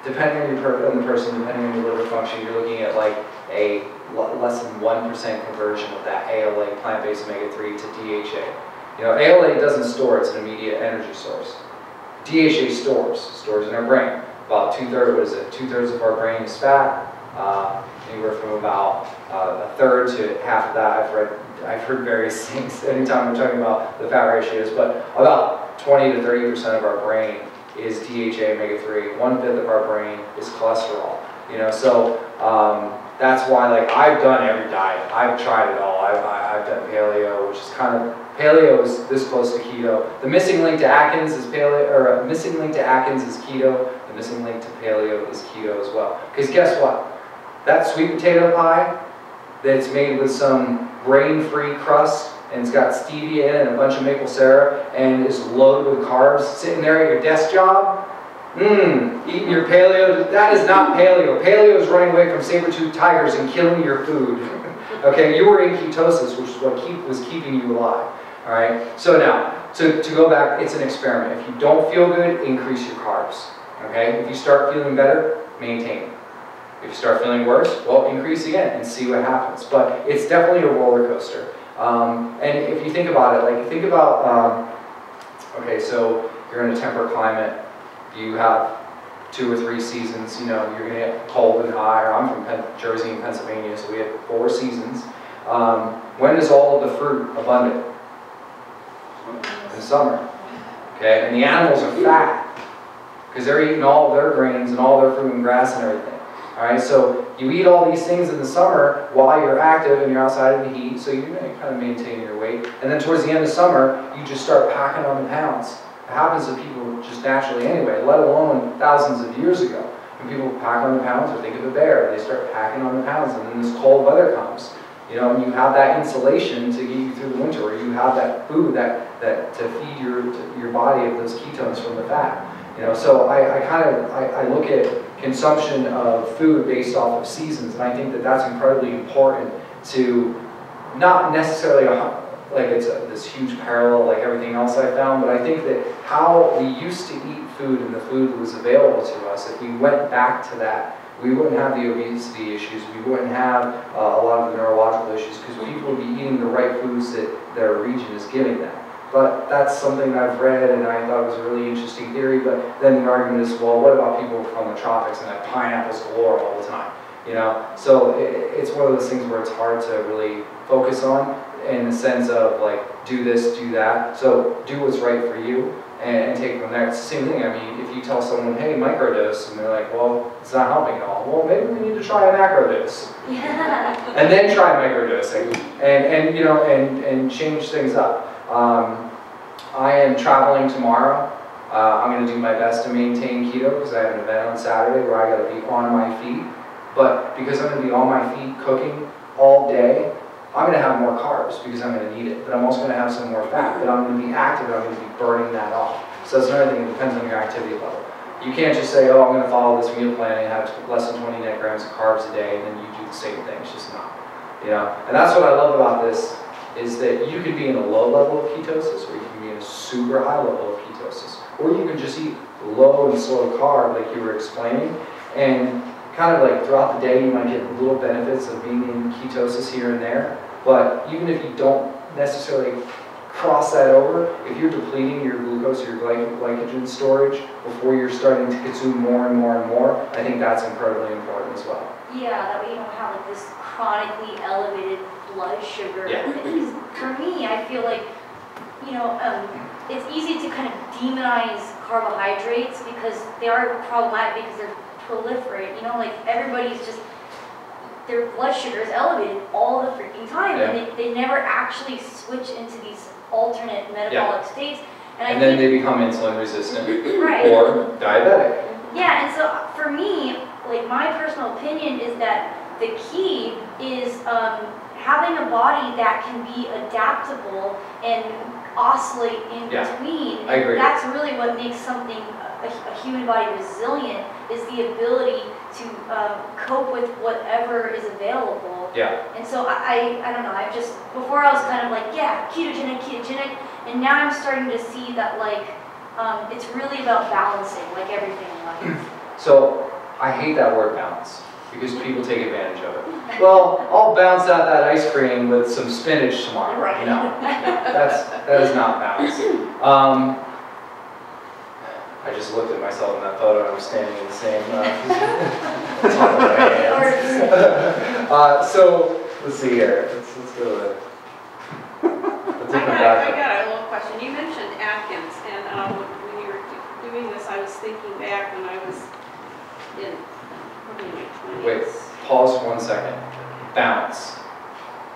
depending on, your per on the person, depending on your liver function, you're looking at like a less than one percent conversion of that A L A, plant-based omega three, to D H A. You know, A L A doesn't store, it's an immediate energy source. D H A stores, stores in our brain. About two-thirds, what is it, two-thirds of our brain is fat, uh, anywhere from about uh, a third to half of that. I've read, I've heard various things anytime I'm talking about the fat ratios, but about twenty to thirty percent of our brain is D H A omega three, one-fifth of our brain is cholesterol. You know, so um, that's why, like, I've done every diet. I've tried it all. I've, I've done paleo, which is kind of, paleo is this close to keto. The missing link to Atkins is paleo, or uh, missing link to Atkins is keto. The missing link to paleo is keto as well. Because guess what? That sweet potato pie that's made with some grain-free crust and it's got stevia in it and a bunch of maple syrup and is loaded with carbs, sitting there at your desk job, mmm, eating your paleo, that is not paleo. Paleo is running away from saber-toothed tigers and killing your food. Okay, you were in ketosis, which is what keep, was keeping you alive. All right, so now, to, to go back, it's an experiment. If you don't feel good, increase your carbs. Okay, if you start feeling better, maintain. If you start feeling worse, well, increase again and see what happens. But it's definitely a roller coaster. Um, and if you think about it, like think about, um, okay, so you're in a temperate climate, you have two or three seasons, you know, you're gonna get cold and high, or I'm from Pen Jersey and Pennsylvania, so we have four seasons. Um, when is all of the fruit abundant? In summer, okay? And the animals are fat, because they're eating all their grains and all their fruit and grass and everything. All right, so you eat all these things in the summer while you're active and you're outside in the heat, so you kind of maintain your weight. And then towards the end of summer, you just start packing on the pounds. It happens to people just naturally anyway, let alone thousands of years ago. When people pack on the pounds, or think of a bear, they start packing on the pounds, and then this cold weather comes. You know, and you have that insulation to get you through the winter, or you have that food that, that to feed your, to your body of those ketones from the fat. You know, so I, I kind of I, I look at consumption of food based off of seasons, and I think that that's incredibly important to not necessarily a, like it's a, this huge parallel like everything else I found, but I think that how we used to eat food and the food that was available to us, if we went back to that, we wouldn't have the obesity issues, we wouldn't have uh, a lot of the neurological issues, because people would be eating the right foods that their region is giving them. But that's something I've read and I thought was a really interesting theory, but then the argument is, well, what about people from the tropics and have pineapples galore all the time, you know? So it, it's one of those things where it's hard to really focus on in the sense of like, do this, do that. So do what's right for you and, and take it from there. It's the same thing. I mean, if you tell someone, hey, microdose, and they're like, well, it's not helping at all. Well, maybe we need to try a macrodose. Yeah. And then try microdosing and, and, you know, and, and change things up. Um, I am traveling tomorrow. Uh, I'm going to do my best to maintain keto because I have an event on Saturday where I got to be on my feet. But because I'm going to be on my feet cooking all day, I'm going to have more carbs because I'm going to need it. But I'm also going to have some more fat. But I'm going to be active and I'm going to be burning that off. So that's another thing. It depends on your activity level. You can't just say, oh, I'm going to follow this meal plan and have less than twenty net grams of carbs a day, and then you do the same thing. It's just not. You know? And that's what I love about this. Is that you could be in a low level of ketosis, or you can be in a super high level of ketosis, or you can just eat low and slow carb like you were explaining, and kind of like throughout the day you might get little benefits of being in ketosis here and there, but even if you don't necessarily cross that over, if you're depleting your glucose or your glycogen storage before you're starting to consume more and more and more, I think that's incredibly important as well. Yeah, that way you don't have like this chronically elevated blood sugar. Yeah. Because for me, I feel like, you know, um, it's easy to kind of demonize carbohydrates because they are problematic because they're proliferate. You know, like everybody's just, their blood sugar is elevated all the freaking time. Yeah. And they, they never actually switch into these alternate metabolic yeah. states. And, and I then think, they become insulin resistant right. or diabetic. Yeah, and so for me, like my personal opinion is that the key is um, having a body that can be adaptable and oscillate in yeah, between. I agree. That's really what makes something, a, a human body resilient, is the ability to um, cope with whatever is available. Yeah. And so I, I, I don't know, I just, before I was kind of like, yeah, ketogenic, ketogenic, and now I'm starting to see that like, um, it's really about balancing, like everything in life. So I hate that word balance, because people take advantage of it. Well, I'll bounce out that ice cream with some spinach tomorrow. Right. No, that's, that is not balance. Um, I just looked at myself in that photo and I'm standing in the same uh, top of my hands. uh, so, let's see here. Let's, let's go to it. I got, I got a little question. You mentioned Atkins, and um, when you were doing this, I was thinking back when I was in... Wait, pause one second. Balance.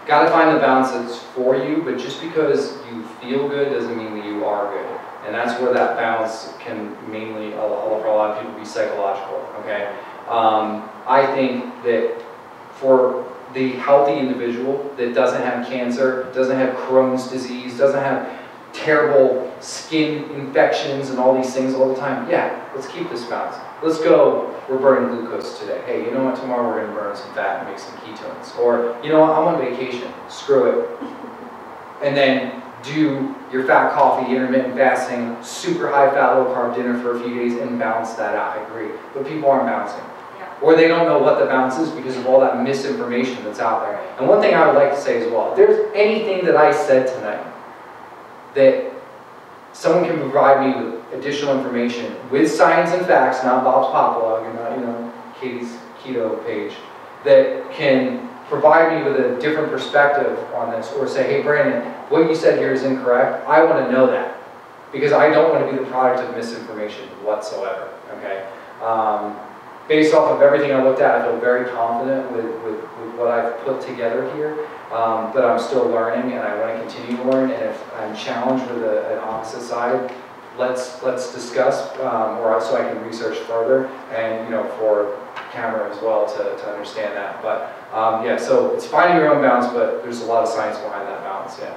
Gotta find the balance that's for you, but just because you feel good doesn't mean that you are good. And that's where that balance can mainly, for a lot of people, be psychological, okay? Um, I think that for the healthy individual that doesn't have cancer, doesn't have Crohn's disease, doesn't have terrible skin infections and all these things all the time. Yeah, let's keep this balance. Let's go, we're burning glucose today. Hey, you know what, tomorrow we're going to burn some fat and make some ketones. Or, you know what, I'm on vacation. Screw it. And then do your fat coffee, intermittent fasting, super high fat, low carb dinner for a few days and balance that out. I agree. But people aren't balancing. Yeah. Or they don't know what the balance is because of all that misinformation that's out there. And one thing I would like to say as well, if there's anything that I said tonight that someone can provide me with additional information with science and facts, not Bob's Pop Blog and not, you know, Katie's keto page, that can provide me with a different perspective on this, or say, hey Brandon, what you said here is incorrect, I want to know that, because I don't want to be the product of misinformation whatsoever, okay? Um, based off of everything I looked at, I feel very confident with, with, with what I've put together here. Um, but I'm still learning, and I want to continue to learn. And if I'm challenged with a, an opposite side, let's let's discuss, um, or so I can research further, and you know, for camera as well to, to understand that. But um, yeah, so it's finding your own balance, but there's a lot of science behind that balance. Yeah.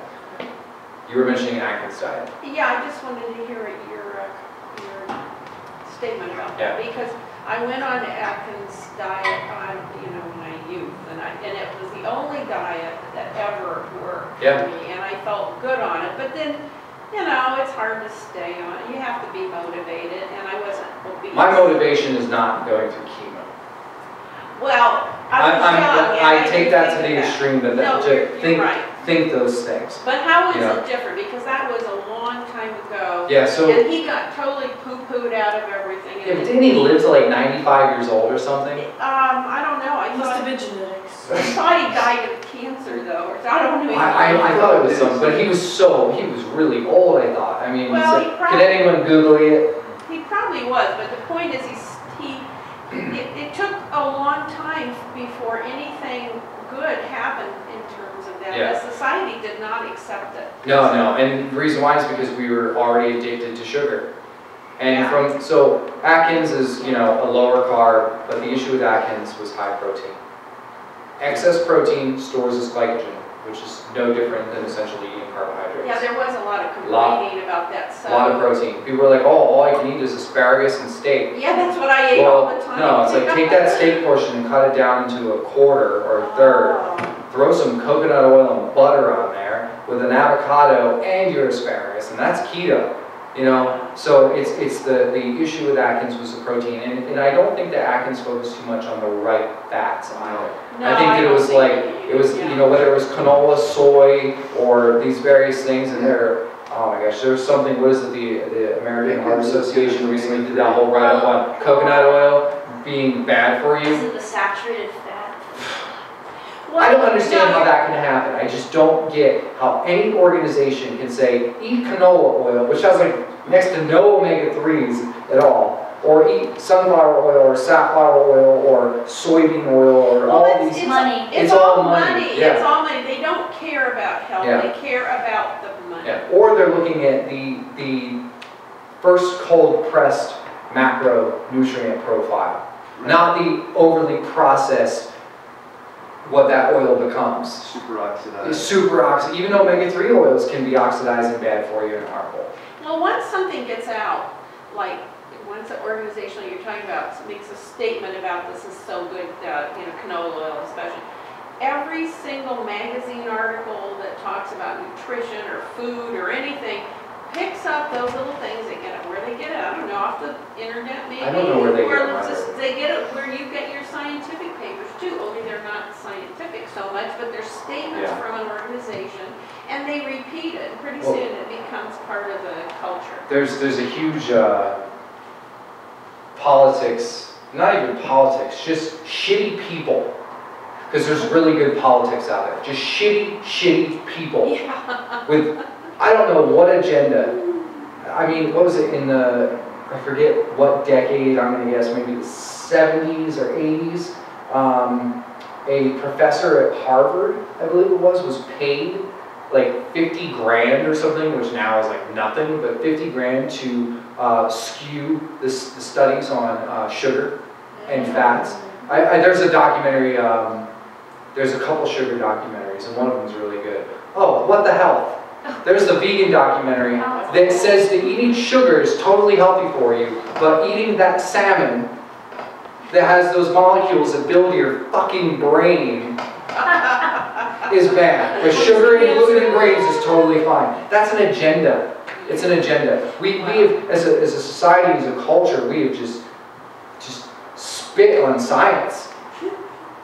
You were mentioning Atkins diet. Yeah, I just wanted to hear your uh, your statement about that, yeah. Because I went on Atkins diet on you know my youth, and I and it was the only diet that ever worked yeah. for me, and I felt good on it. But then, you know, it's hard to stay on it. You have to be motivated, and I wasn't obese. My motivation is not going through chemo. Well, I, I'm, young, I, I take that to the extreme, but no, you're, you're think, right. think those things. But how is you know? it different? Because that was a long time ago. Yeah. So and he got totally poo-pooed out of everything. Yeah, but didn't he live to like ninety-five years old or something? Um, I don't know. I must have been genetics. I thought he died of cancer, though. Or I don't know. I, I, I thought it was something, but he was so, he was really old, I thought. I mean, well, he probably, could anyone Google it? He probably was, but the point is, he's, he, it, it took a long time before anything good happened in terms of that. Yeah. The society did not accept it. No, no, and the reason why is because we were already addicted to sugar. And yeah. from, so Atkins is, you know, a lower carb, but the issue with Atkins was high protein. Excess protein stores as glycogen, which is no different than essentially eating carbohydrates. Yeah, there was a lot of complaining lot, about that. A so. lot of protein. People were like, oh, all I can eat is asparagus and steak. Yeah, that's what I ate well, all the time. No, it's like take that steak portion and cut it down into a quarter or a third, oh. throw some coconut oil and butter on there with an avocado and your asparagus, and that's keto. You know, so it's it's the, the issue with Atkins was the protein, and, and I don't think that Atkins focused too much on the right fats either. No, I think that I it was like, it was, yeah. you know, whether it was canola, soy, or these various things, and there, oh my gosh, there was something, what is it, the, the American Heart Association recently did that whole write-up on coconut oil being bad for you. Is it the saturated fat? Well, I don't understand how that can happen. I just don't get how any organization can say, eat canola oil, which has like next to no omega threes at all, or eat sunflower oil or safflower oil or soybean oil or well, all it's, these. It's money. It's, it's all, all money. money. Yeah. It's all money. They don't care about health. Yeah. They care about the money. Yeah. Or they're looking at the, the first cold pressed macro nutrient profile, right. not the overly processed what that oil becomes. Super oxidized. It's super oxidized. Even omega three oils can be oxidized and bad for you and harmful. Well, once something gets out, like once an organization like you're talking about makes a statement about this is so good, uh, you know, canola oil especially, every single magazine article that talks about nutrition or food or anything picks up those little things. They get it where they get it. I don't know, off the internet maybe. I don't know where they or get it. Just, they get it where you get your scientific papers too. Only they're not scientific so much, but they're statements yeah. from an organization, and they repeat it. And pretty well, soon it becomes part of the culture. There's there's a huge uh, politics, not even politics, just shitty people. Because there's really good politics out there. Just shitty, shitty people yeah. with. I don't know what agenda. I mean, what was it in the, I forget what decade, I'm going to guess maybe the seventies or eighties, um, a professor at Harvard, I believe it was, was paid like fifty grand or something, which now is like nothing, but fifty grand to uh, skew this, the studies on uh, sugar and fats. I, I, there's a documentary, um, There's a couple sugar documentaries, and one of them's really good. Oh, What the Health? There's the vegan documentary that says that eating sugar is totally healthy for you, but eating that salmon that has those molecules that build your fucking brain is bad. But sugar included in grains is totally fine. That's an agenda. It's an agenda. We, we have, as a, as a society, as a culture, we have just, just spit on science.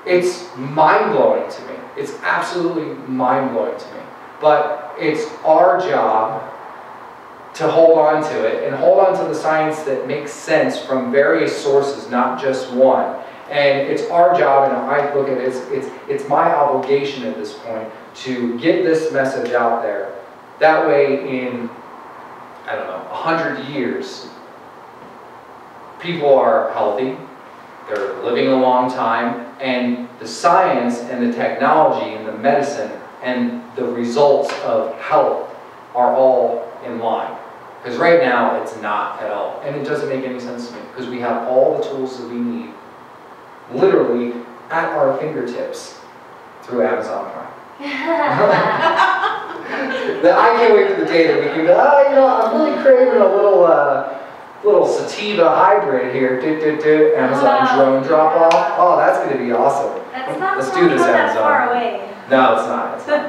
It's mind-blowing to me. It's absolutely mind-blowing to me. But it's our job to hold on to it and hold on to the science that makes sense from various sources, not just one. And it's our job, and I look at it, it's, it's, it's my obligation at this point to get this message out there. That way in, I don't know, a hundred years, people are healthy, they're living a long time, and the science and the technology and the medicine and the results of health are all in line. Because right now it's not at all. And it doesn't make any sense to me because we have all the tools that we need literally at our fingertips through Amazon Prime. I can't wait for the day that we can go, oh, you know, I'm really craving a little uh, little sativa hybrid here. Do, do, do. Amazon wow. drone drop off. Oh, that's going to be awesome. That's not Let's do this, Amazon. That far away. No, it's not. It's not.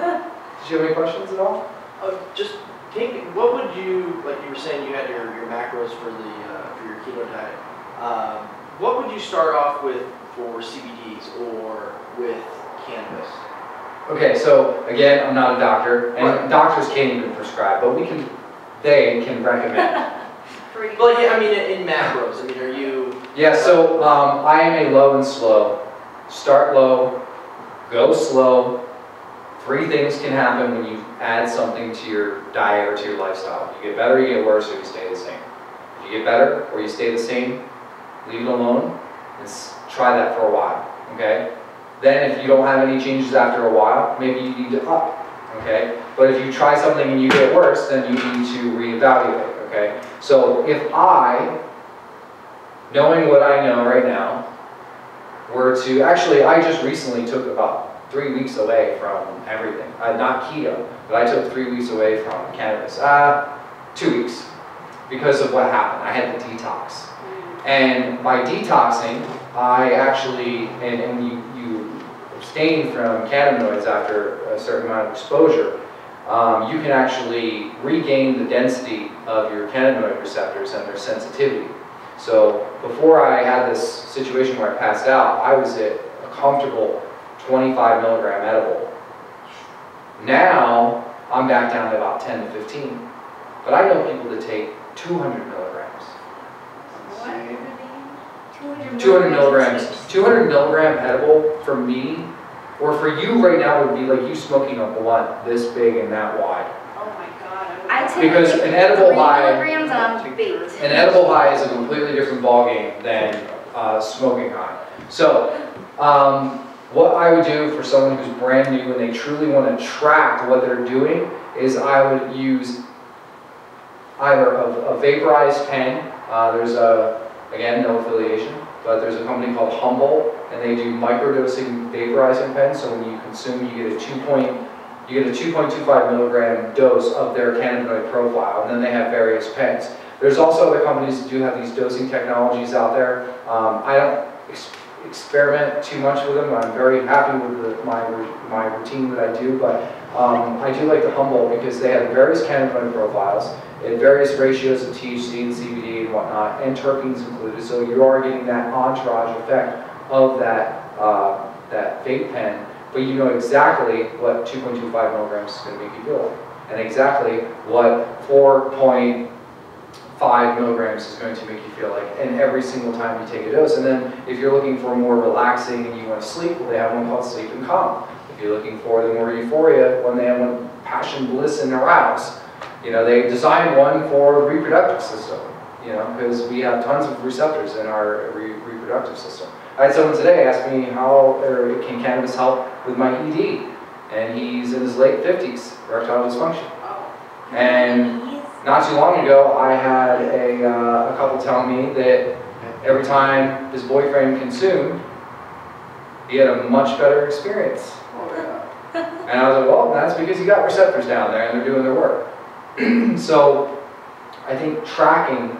Did you have any questions at all? Uh, just taking, what would you, like you were saying you had your, your macros for the uh, for your keto diet, um, what would you start off with for C B Ds or with cannabis? Okay, so again, I'm not a doctor, and right. doctors can't even prescribe, but we can, they can recommend. Well, yeah, I mean, in macros, I mean, are you? Yeah, so um, I am a low and slow. Start low, go slow. Three things can happen when you add something to your diet or to your lifestyle. You get better, you get worse, or you stay the same. If you get better or you stay the same, leave it alone and try that for a while, okay? Then if you don't have any changes after a while, maybe you need to up, okay? But if you try something and you get worse, then you need to reevaluate, okay? So if I, knowing what I know right now, were to, actually I just recently took about three weeks away from everything. Uh, not keto, but I took three weeks away from cannabis. Uh, two weeks because of what happened. I had the detox. And by detoxing, I actually, and, and you, you abstain from cannabinoids after a certain amount of exposure, um, you can actually regain the density of your cannabinoid receptors and their sensitivity. So before I had this situation where I passed out, I was at a comfortable twenty-five milligram edible. Now, I'm back down to about ten to fifteen. But I know people that take two hundred milligrams. What? two hundred milligrams. two hundred milligram edible for me, or for you right now, would be like you smoking a blunt this big and that wide. Oh my god. I take because an edible high, an edible high is a completely different ballgame than uh, smoking high. So, um, what I would do for someone who's brand new and they truly want to track what they're doing is I would use either a, a vaporized pen. Uh, there's a, again, no affiliation, but there's a company called Humble, and they do microdosing vaporizing pens. So when you consume, you get a two point, you get a two point two five milligram dose of their cannabinoid profile, and then they have various pens. There's also other companies that do have these dosing technologies out there. Um, I don't. experiment too much with them. I'm very happy with the, my, my routine that I do, but um, I do like the Humble because they have various cannabinoid profiles at various ratios of T H C and C B D and whatnot, and terpenes included, so you are getting that entourage effect of that, uh, that vape pen, but you know exactly what two point two five milligrams is going to make you feel, and exactly what four point five milligrams is going to make you feel like, and every single time you take a dose. And then if you're looking for more relaxing and you want to sleep, well, they have one called Sleep and Calm. If you're looking for the more euphoria, one they have one Passion, Bliss, and Arouse. You know, they designed one for the reproductive system, you know, because we have tons of receptors in our re reproductive system. I had someone today ask me how or can cannabis help with my E D, and he's in his late fifties, erectile dysfunction. And not too long ago, I had a, uh, a couple tell me that every time his boyfriend consumed, he had a much better experience. Oh, yeah. And I was like, well, that's because you got receptors down there and they're doing their work. So I think tracking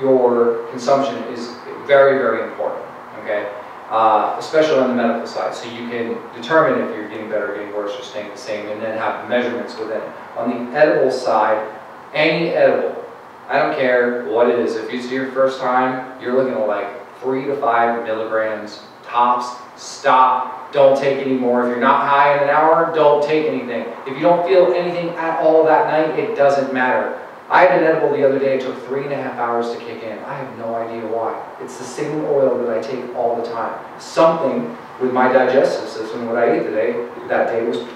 your consumption is very, very important, okay? Uh, especially on the medical side, so you can determine if you're getting better or getting worse or staying the same, and then have measurements within it. On the edible side, any edible, I don't care what it is, if it's your first time, you're looking at like three to five milligrams tops. Stop, don't take any more. If you're not high in an hour, don't take anything. If you don't feel anything at all that night, it doesn't matter. I had an edible the other day, it took three and a half hours to kick in. I have no idea why. It's the same oil that I take all the time. Something with my digestive system, what I ate today, that day was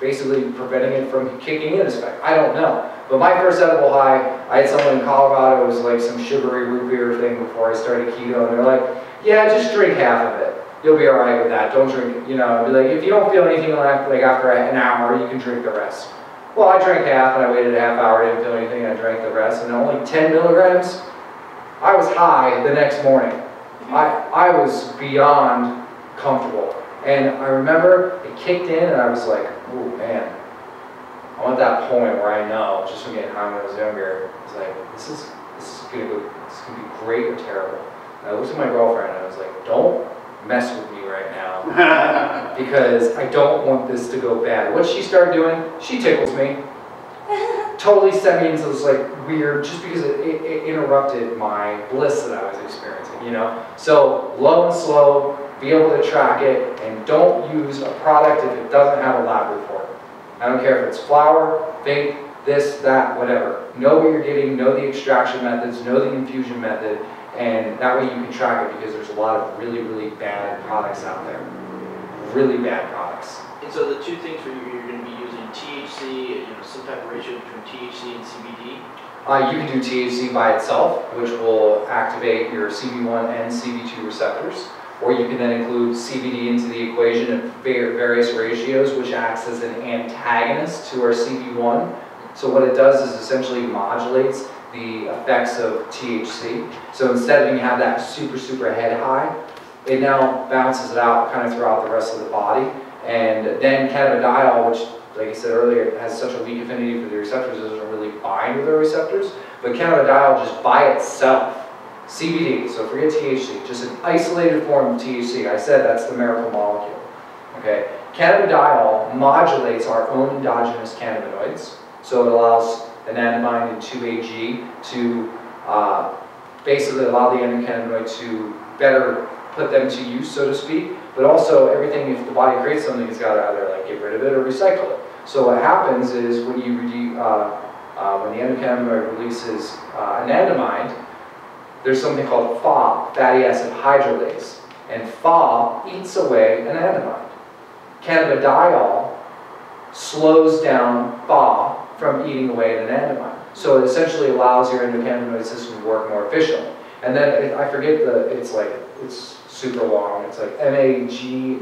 basically preventing it from kicking in as fast. I don't know. But my first edible high, I had someone in Colorado, it was like some sugary root beer thing before I started keto, and they're like, yeah, just drink half of it. You'll be alright with that. Don't drink, you know, be like, if you don't feel anything like, like after an hour, you can drink the rest. Well, I drank half and I waited a half hour, didn't feel anything, and I drank the rest, and only ten milligrams, I was high the next morning. I, I was beyond comfortable. And I remember it kicked in and I was like, oh man, I'm at that point where I know, just from getting high when I was younger, I was like, this is, this is gonna go, this is gonna be great or terrible. And I looked at my girlfriend and I was like, don't mess with me right now because I don't want this to go bad. What she started doing, she tickles me. Totally sent me into this like weird, just because it, it, it interrupted my bliss that I was experiencing, you know? So low and slow, be able to track it, and don't use a product if it doesn't have a lab report. I don't care if it's flour, vape, this, that, whatever. Know what you're getting, know the extraction methods, know the infusion method, and that way you can track it, because there's a lot of really, really bad products out there. Really bad products. And so the two things for you, you're going to be using T H C, you know, some type of ratio between T H C and C B D? Uh, you can do T H C by itself, which will activate your C B one and C B two receptors. Or you can then include C B D into the equation at various ratios, which acts as an antagonist to our C B one. So what it does is essentially modulates the effects of T H C. So instead of you have that super, super head high, it now bounces it out kind of throughout the rest of the body. And then cannabidiol, which, like I said earlier, has such a weak affinity for the receptors, it doesn't really bind with our receptors. But cannabidiol just by itself, C B D, so forget T H C, just an isolated form of T H C. I said that's the miracle molecule. Okay, cannabidiol modulates our own endogenous cannabinoids. So it allows anandamide and two A G to uh, basically allow the endocannabinoid to better put them to use, so to speak, but also everything, if the body creates something, it's got to either like get rid of it or recycle it. So what happens is when you uh, uh, when the endocannabinoid releases uh, anandamide, there's something called F A H, fatty acid hydrolase, and F A H eats away anandamide. Cannabidiol slows down F A H from eating away an anandamide. So it essentially allows your endocannabinoid system to work more efficiently. And then, it, I forget the, it's like, it's super long, it's like M A G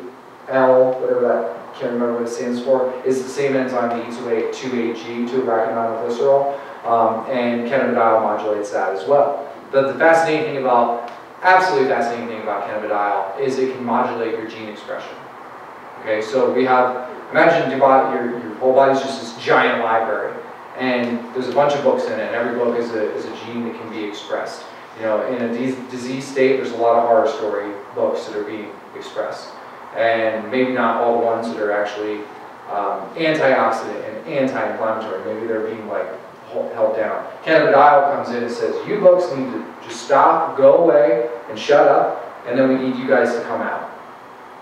L, whatever that, can't remember what it stands for, is the same enzyme that eats away two A G, two arachidonoglycerol, um, and cannabidiol modulates that as well. But the fascinating thing about, absolutely fascinating thing about cannabidiol is it can modulate your gene expression. Okay, so we have, imagine your, body, your, your whole body's just this giant library, and there's a bunch of books in it, and every book is a, is a gene that can be expressed. You know, in a disease state, there's a lot of horror story books that are being expressed, and maybe not all the ones that are actually um, antioxidant and anti-inflammatory. Maybe they're being like held down. Cannabidiol comes in and says, you books need to just stop, go away, and shut up, and then we need you guys to come out.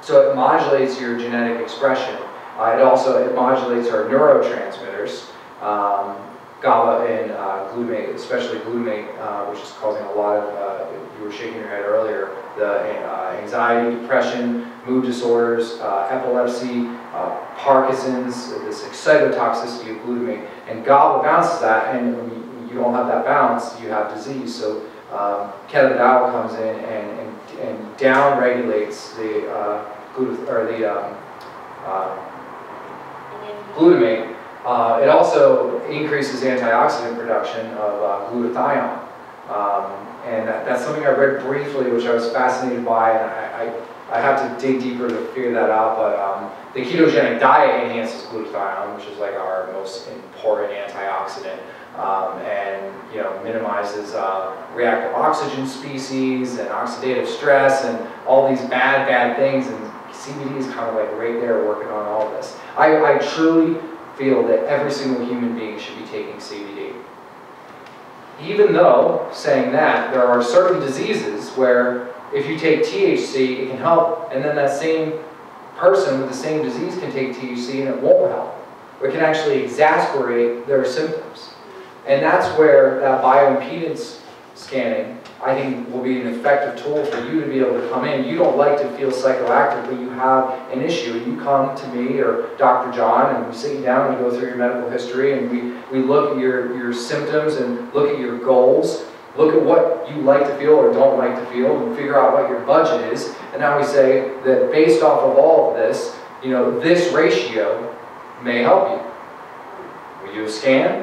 So it modulates your genetic expression. Uh, it also it modulates our neurotransmitters, um, GABA and uh, glutamate, especially glutamate, uh, which is causing a lot of, uh, you were shaking your head earlier, the uh, anxiety, depression, mood disorders, uh, epilepsy, uh, Parkinson's, this excitotoxicity of glutamate. And GABA bounces that, and when you don't have that bounce, you have disease. So um, cannabidiol comes in and, and, and down-regulates the uh, glutamate, or the, um, uh, glutamate. Uh, it also increases antioxidant production of uh, glutathione. Um, and that, that's something I read briefly, which I was fascinated by, and I, I I have to dig deeper to figure that out, but um, the ketogenic diet enhances glutathione, which is like our most important antioxidant, um, and you know minimizes uh, reactive oxygen species and oxidative stress and all these bad, bad things, and C B D is kind of like right there working on all this. I, I truly feel that every single human being should be taking C B D. Even though, saying that, there are certain diseases where if you take T H C, it can help, and then that same person with the same disease can take T H C and it won't help. It can actually exacerbate their symptoms. And that's where that bioimpedance scanning, I think, will be an effective tool for you to be able to come in. You don't like to feel psychoactive, but you have an issue. You come to me or Doctor John, and we sit you down and we go through your medical history, and we, we look at your, your symptoms and look at your goals. Look at what you like to feel or don't like to feel and figure out what your budget is. And now we say that based off of all of this, you know, this ratio may help you. We do a scan,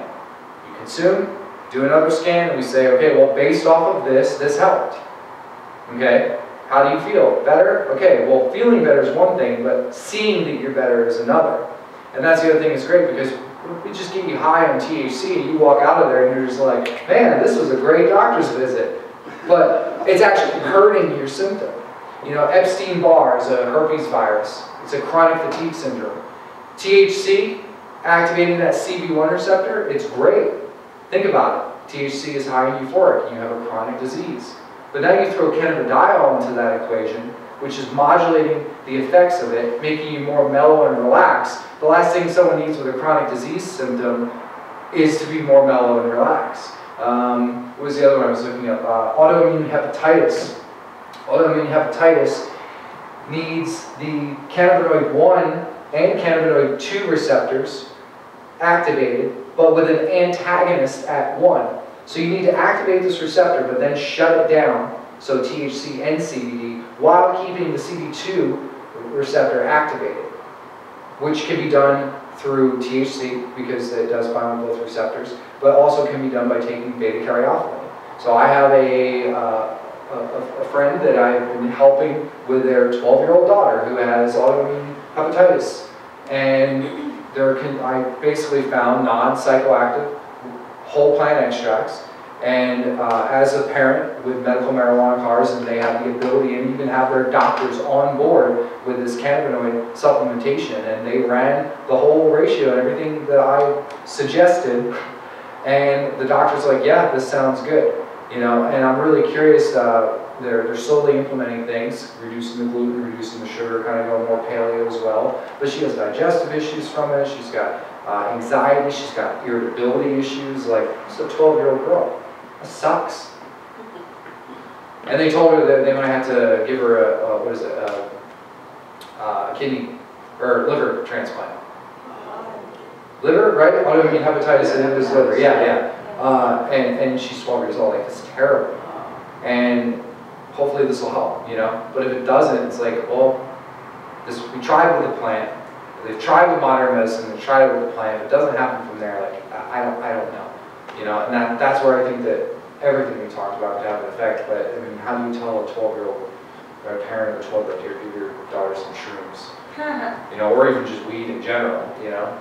you consume, do another scan, and we say, okay, well, based off of this, this helped. Okay, how do you feel? Better? Okay, well, feeling better is one thing, but seeing that you're better is another. And that's the other thing that's great, because we just get you high on T H C, you walk out of there and you're just like, man, this was a great doctor's visit. But it's actually hurting your symptom. You know, Epstein-Barr is a herpes virus. It's a chronic fatigue syndrome. T H C, activating that C B one receptor, it's great. Think about it. T H C is high in euphoric, and you have a chronic disease. But now you throw cannabidiol into that equation, which is modulating the effects of it, making you more mellow and relaxed. The last thing someone needs with a chronic disease symptom is to be more mellow and relaxed. Um, what was the other one I was looking up? Uh, autoimmune hepatitis. Autoimmune hepatitis needs the cannabinoid one and cannabinoid two receptors activated, but with an antagonist at one. So you need to activate this receptor, but then shut it down, so T H C and C B D, while keeping the C B two receptor activated, which can be done through T H C because it does bind on both receptors, but also can be done by taking beta-caryophyllene. So I have a, uh, a, a friend that I've been helping with their twelve-year-old daughter who has autoimmune hepatitis, and there can, I basically found non-psychoactive whole plant extracts. And uh, as a parent with medical marijuana cards, and they have the ability and even have their doctors on board with this cannabinoid supplementation, and they ran the whole ratio and everything that I suggested, and the doctor's like, yeah, this sounds good, you know. And I'm really curious, uh, they're, they're slowly implementing things, reducing the gluten, reducing the sugar, kind of going more paleo as well, but she has digestive issues from it, she's got uh, anxiety, she's got irritability issues, like, it's a twelve-year-old girl. Sucks. And they told her that they might have to give her a, a what is it, a, a kidney or liver transplant. Liver, right? Autoimmune hepatitis and his liver. Yeah, yeah. Uh, and and she swallowed it all, like, it's terrible. And hopefully this will help, you know. But if it doesn't, it's like, well, this we tried with the plant. They've tried with modern medicine. They tried with the plant. If it doesn't happen from there, like, I don't, I don't know. You know, and that, that's where I think that everything we talked about could have an effect, but I mean, how do you tell a twelve-year-old, or a parent of a twelve-year-old, here, give your daughter some shrooms? You know, or even just weed in general, you know?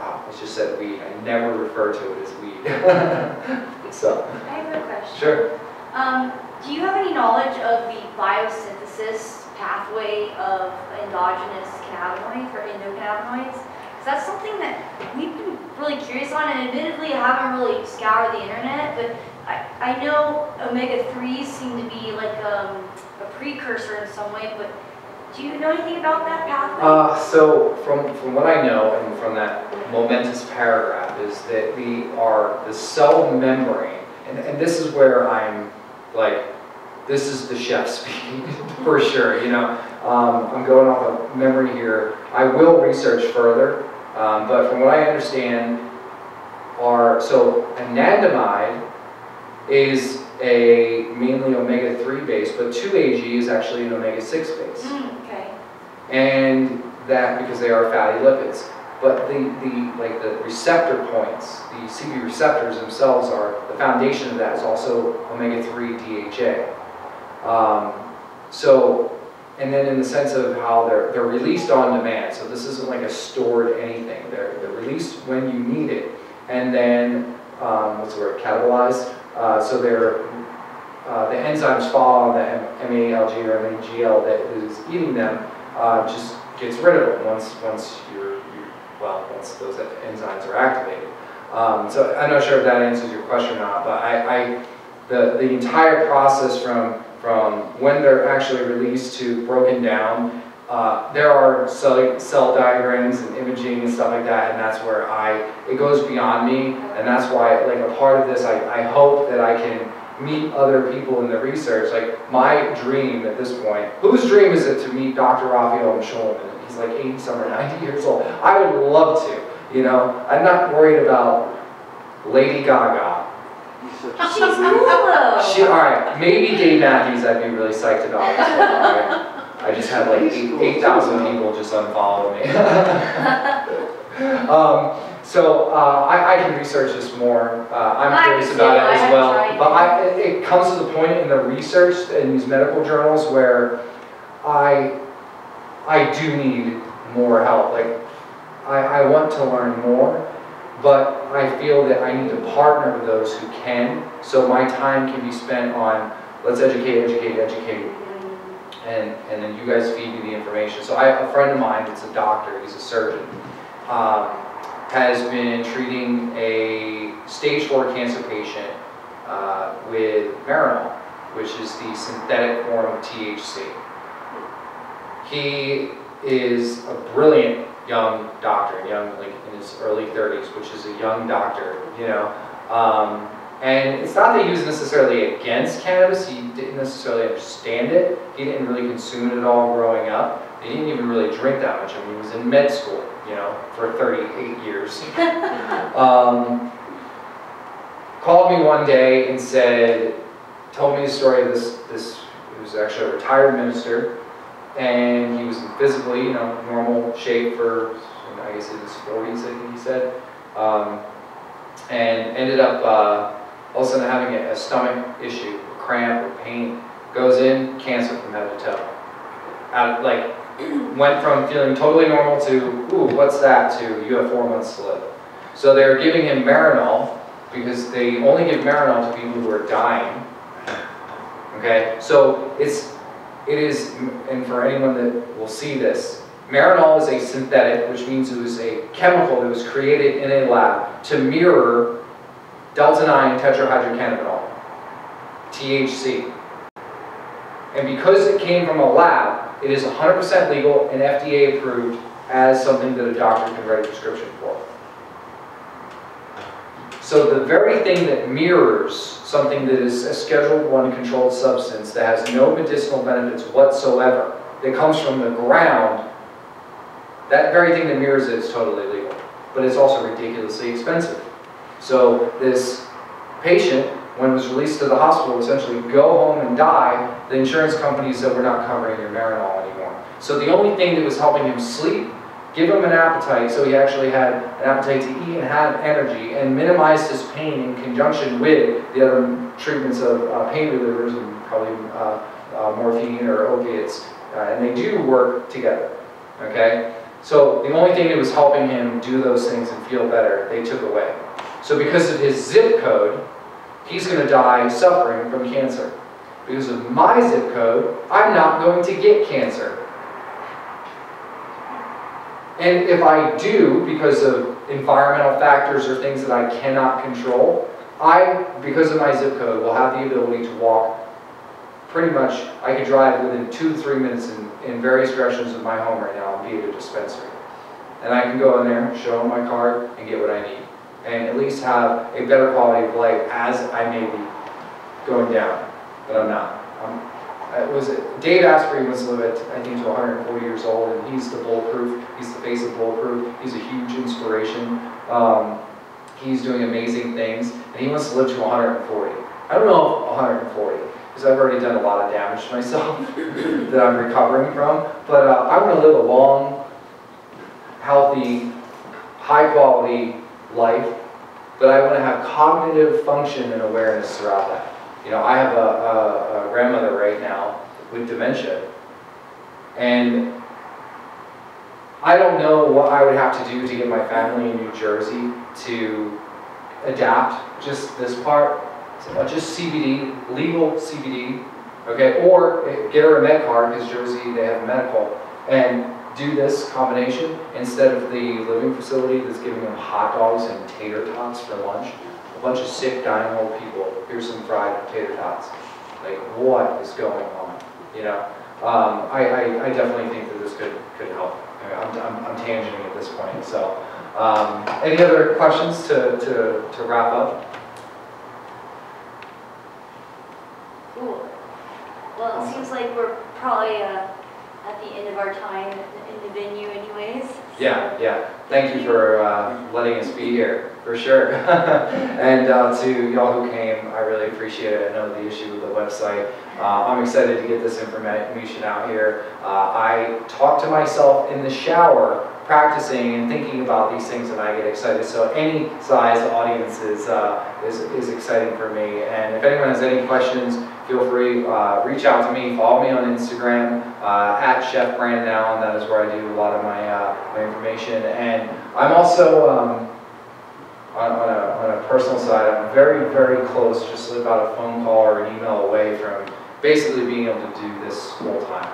Wow, it's just said weed. I never refer to it as weed. So. I have a question. Sure. Um, do you have any knowledge of the biosynthesis pathway of endogenous cannabinoids or endocannabinoids? That's something that we've been really curious on, and admittedly I haven't really scoured the internet, but I, I know omega threes seem to be like um, a precursor in some way, but do you know anything about that pathway? Uh, so from, from what I know, and from that momentous paragraph, is that we are the cell membrane, and, and this is where I'm like, this is the chef speaking for sure, you know. Um, I'm going off of memory here. I will research further, um, but from what I understand, are so anandamide is a mainly omega three base, but two A G is actually an omega six base. Mm, okay. And that because they are fatty lipids, but the, the like the receptor points, the C B receptors themselves are the foundation of that is also omega three D H A. Um, so and then in the sense of how they're, they're released on demand. So this isn't like a stored anything. They're, they're released when you need it, and then, um, what's the word, catalyzed. Uh, so they're, uh, the enzymes fall on the M A L G or M A G L that is eating them, uh, just gets rid of them once, once you're, you're, well, once those enzymes are activated. Um, so I'm not sure if that answers your question or not, but I, I the, the entire process from, from when they're actually released to broken down, uh, there are cell, cell diagrams and imaging and stuff like that, and that's where I, it goes beyond me, and that's why, like, a part of this, I, I hope that I can meet other people in the research. Like, my dream at this point, whose dream is it to meet Doctor Rafael Mechoulam? He's like eighty-some or ninety years old. I would love to. You know, I'm not worried about Lady Gaga. She's cool. She, all right, maybe Dave Matthews. I'd be really psyched about. This one, all right? I just had like eight thousand people just unfollow me. um, so uh, I, I can research this more. Uh, I'm I curious about it as well. Tried. But I, it comes to the point in the research in these medical journals where I, I do need more help. Like, I, I want to learn more, but I feel that I need to partner with those who can, so my time can be spent on, let's educate, educate, educate, and, and then you guys feed me the information. So I have a friend of mine that's a doctor, he's a surgeon, um, has been treating a stage four cancer patient uh, with Marinol, which is the synthetic form of T H C. He is a brilliant young doctor, young, like in his early thirties, which is a young doctor, you know. Um, and it's not that he was necessarily against cannabis, he didn't necessarily understand it, he didn't really consume it at all growing up, he didn't even really drink that much. I mean, he was in med school, you know, for thirty-eight years. um, called me one day and said, told me the story of this, this, he was actually a retired minister, and he was physically, you know, normal shape for, you know, I guess in his forties, I think he said, um, and ended up uh, all of a sudden having a, a stomach issue, a cramp, or pain. Goes in, cancer from head to toe. Out, like, went from feeling totally normal to, ooh, what's that, to you have four months to live. So they were giving him Marinol because they only give Marinol to people who are dying. Okay, so it's. It is, and for anyone that will see this, Marinol is a synthetic, which means it was a chemical that was created in a lab to mirror delta nine tetrahydrocannabinol, T H C. And because it came from a lab, it is one hundred percent legal and F D A approved as something that a doctor can write a prescription for. So the very thing that mirrors something that is a Schedule one controlled substance that has no medicinal benefits whatsoever, that comes from the ground, that very thing that mirrors it is totally legal. But it's also ridiculously expensive. So this patient, when it was released to the hospital, essentially go home and die, the insurance company said, we're not covering your Marinol anymore. So the only thing that was helping him sleep, give him an appetite, so he actually had an appetite to eat and have energy, and minimized his pain in conjunction with the other treatments of uh, pain relievers and probably uh, uh, morphine or opiates, uh, and they do work together, okay? So the only thing that was helping him do those things and feel better, they took away. So because of his zip code, he's gonna die suffering from cancer. Because of my zip code, I'm not going to get cancer. And if I do, because of environmental factors or things that I cannot control, I, because of my zip code, will have the ability to walk pretty much, I could drive within two to three minutes in, in various directions of my home right now and be at a dispensary. And I can go in there, show them my card, and get what I need. And at least have a better quality of life as I may be going down. But I'm not. I'm, It was Dave Asprey was lived, I think, to one hundred forty years old, and he's the Bulletproof. He's the face of Bulletproof. He's a huge inspiration. Um, he's doing amazing things, and he wants to live to one hundred forty. I don't know if one hundred forty, because I've already done a lot of damage to myself that I'm recovering from. But uh, I want to live a long, healthy, high-quality life, but I want to have cognitive function and awareness throughout that. You know, I have a, a, a grandmother right now with dementia And I don't know what I would have to do to get my family in New Jersey to adapt just this part, just C B D, legal C B D, okay, or get her a med card because Jersey, they have medical, and do this combination instead of the living facility that's giving them hot dogs and tater tots for lunch. A bunch of sick, dying old people, here's some fried tater tots. Like, what is going on, you know? Um, I, I, I definitely think that this could, could help. I'm, I'm, I'm tangenting at this point, so. Um, any other questions to, to, to wrap up? Cool. Well, it seems like we're probably uh, at the end of our time in the venue anyways. So. Yeah, yeah. Thank you for uh, letting us be here, for sure. And uh, to y'all who came, I really appreciate it. I know the issue with the website. Uh, I'm excited to get this information out here. Uh, I talk to myself in the shower, practicing and thinking about these things, and I get excited. So any size audience is, uh, is, is exciting for me. And if anyone has any questions, feel free, uh, reach out to me, follow me on Instagram, uh, at Chef Brandon Allen. That is where I do a lot of my, uh, my information. And I'm also, um, On a, on a personal side, I'm very, very close, just about a phone call or an email away from basically being able to do this full time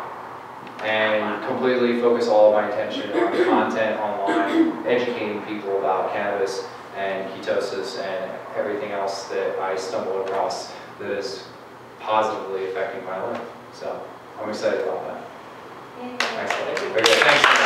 and completely focus all of my attention on content online, educating people about cannabis and ketosis and everything else that I stumble across that is positively affecting my life. So I'm excited about that. Thanks. Thank you. Very good. Thanks.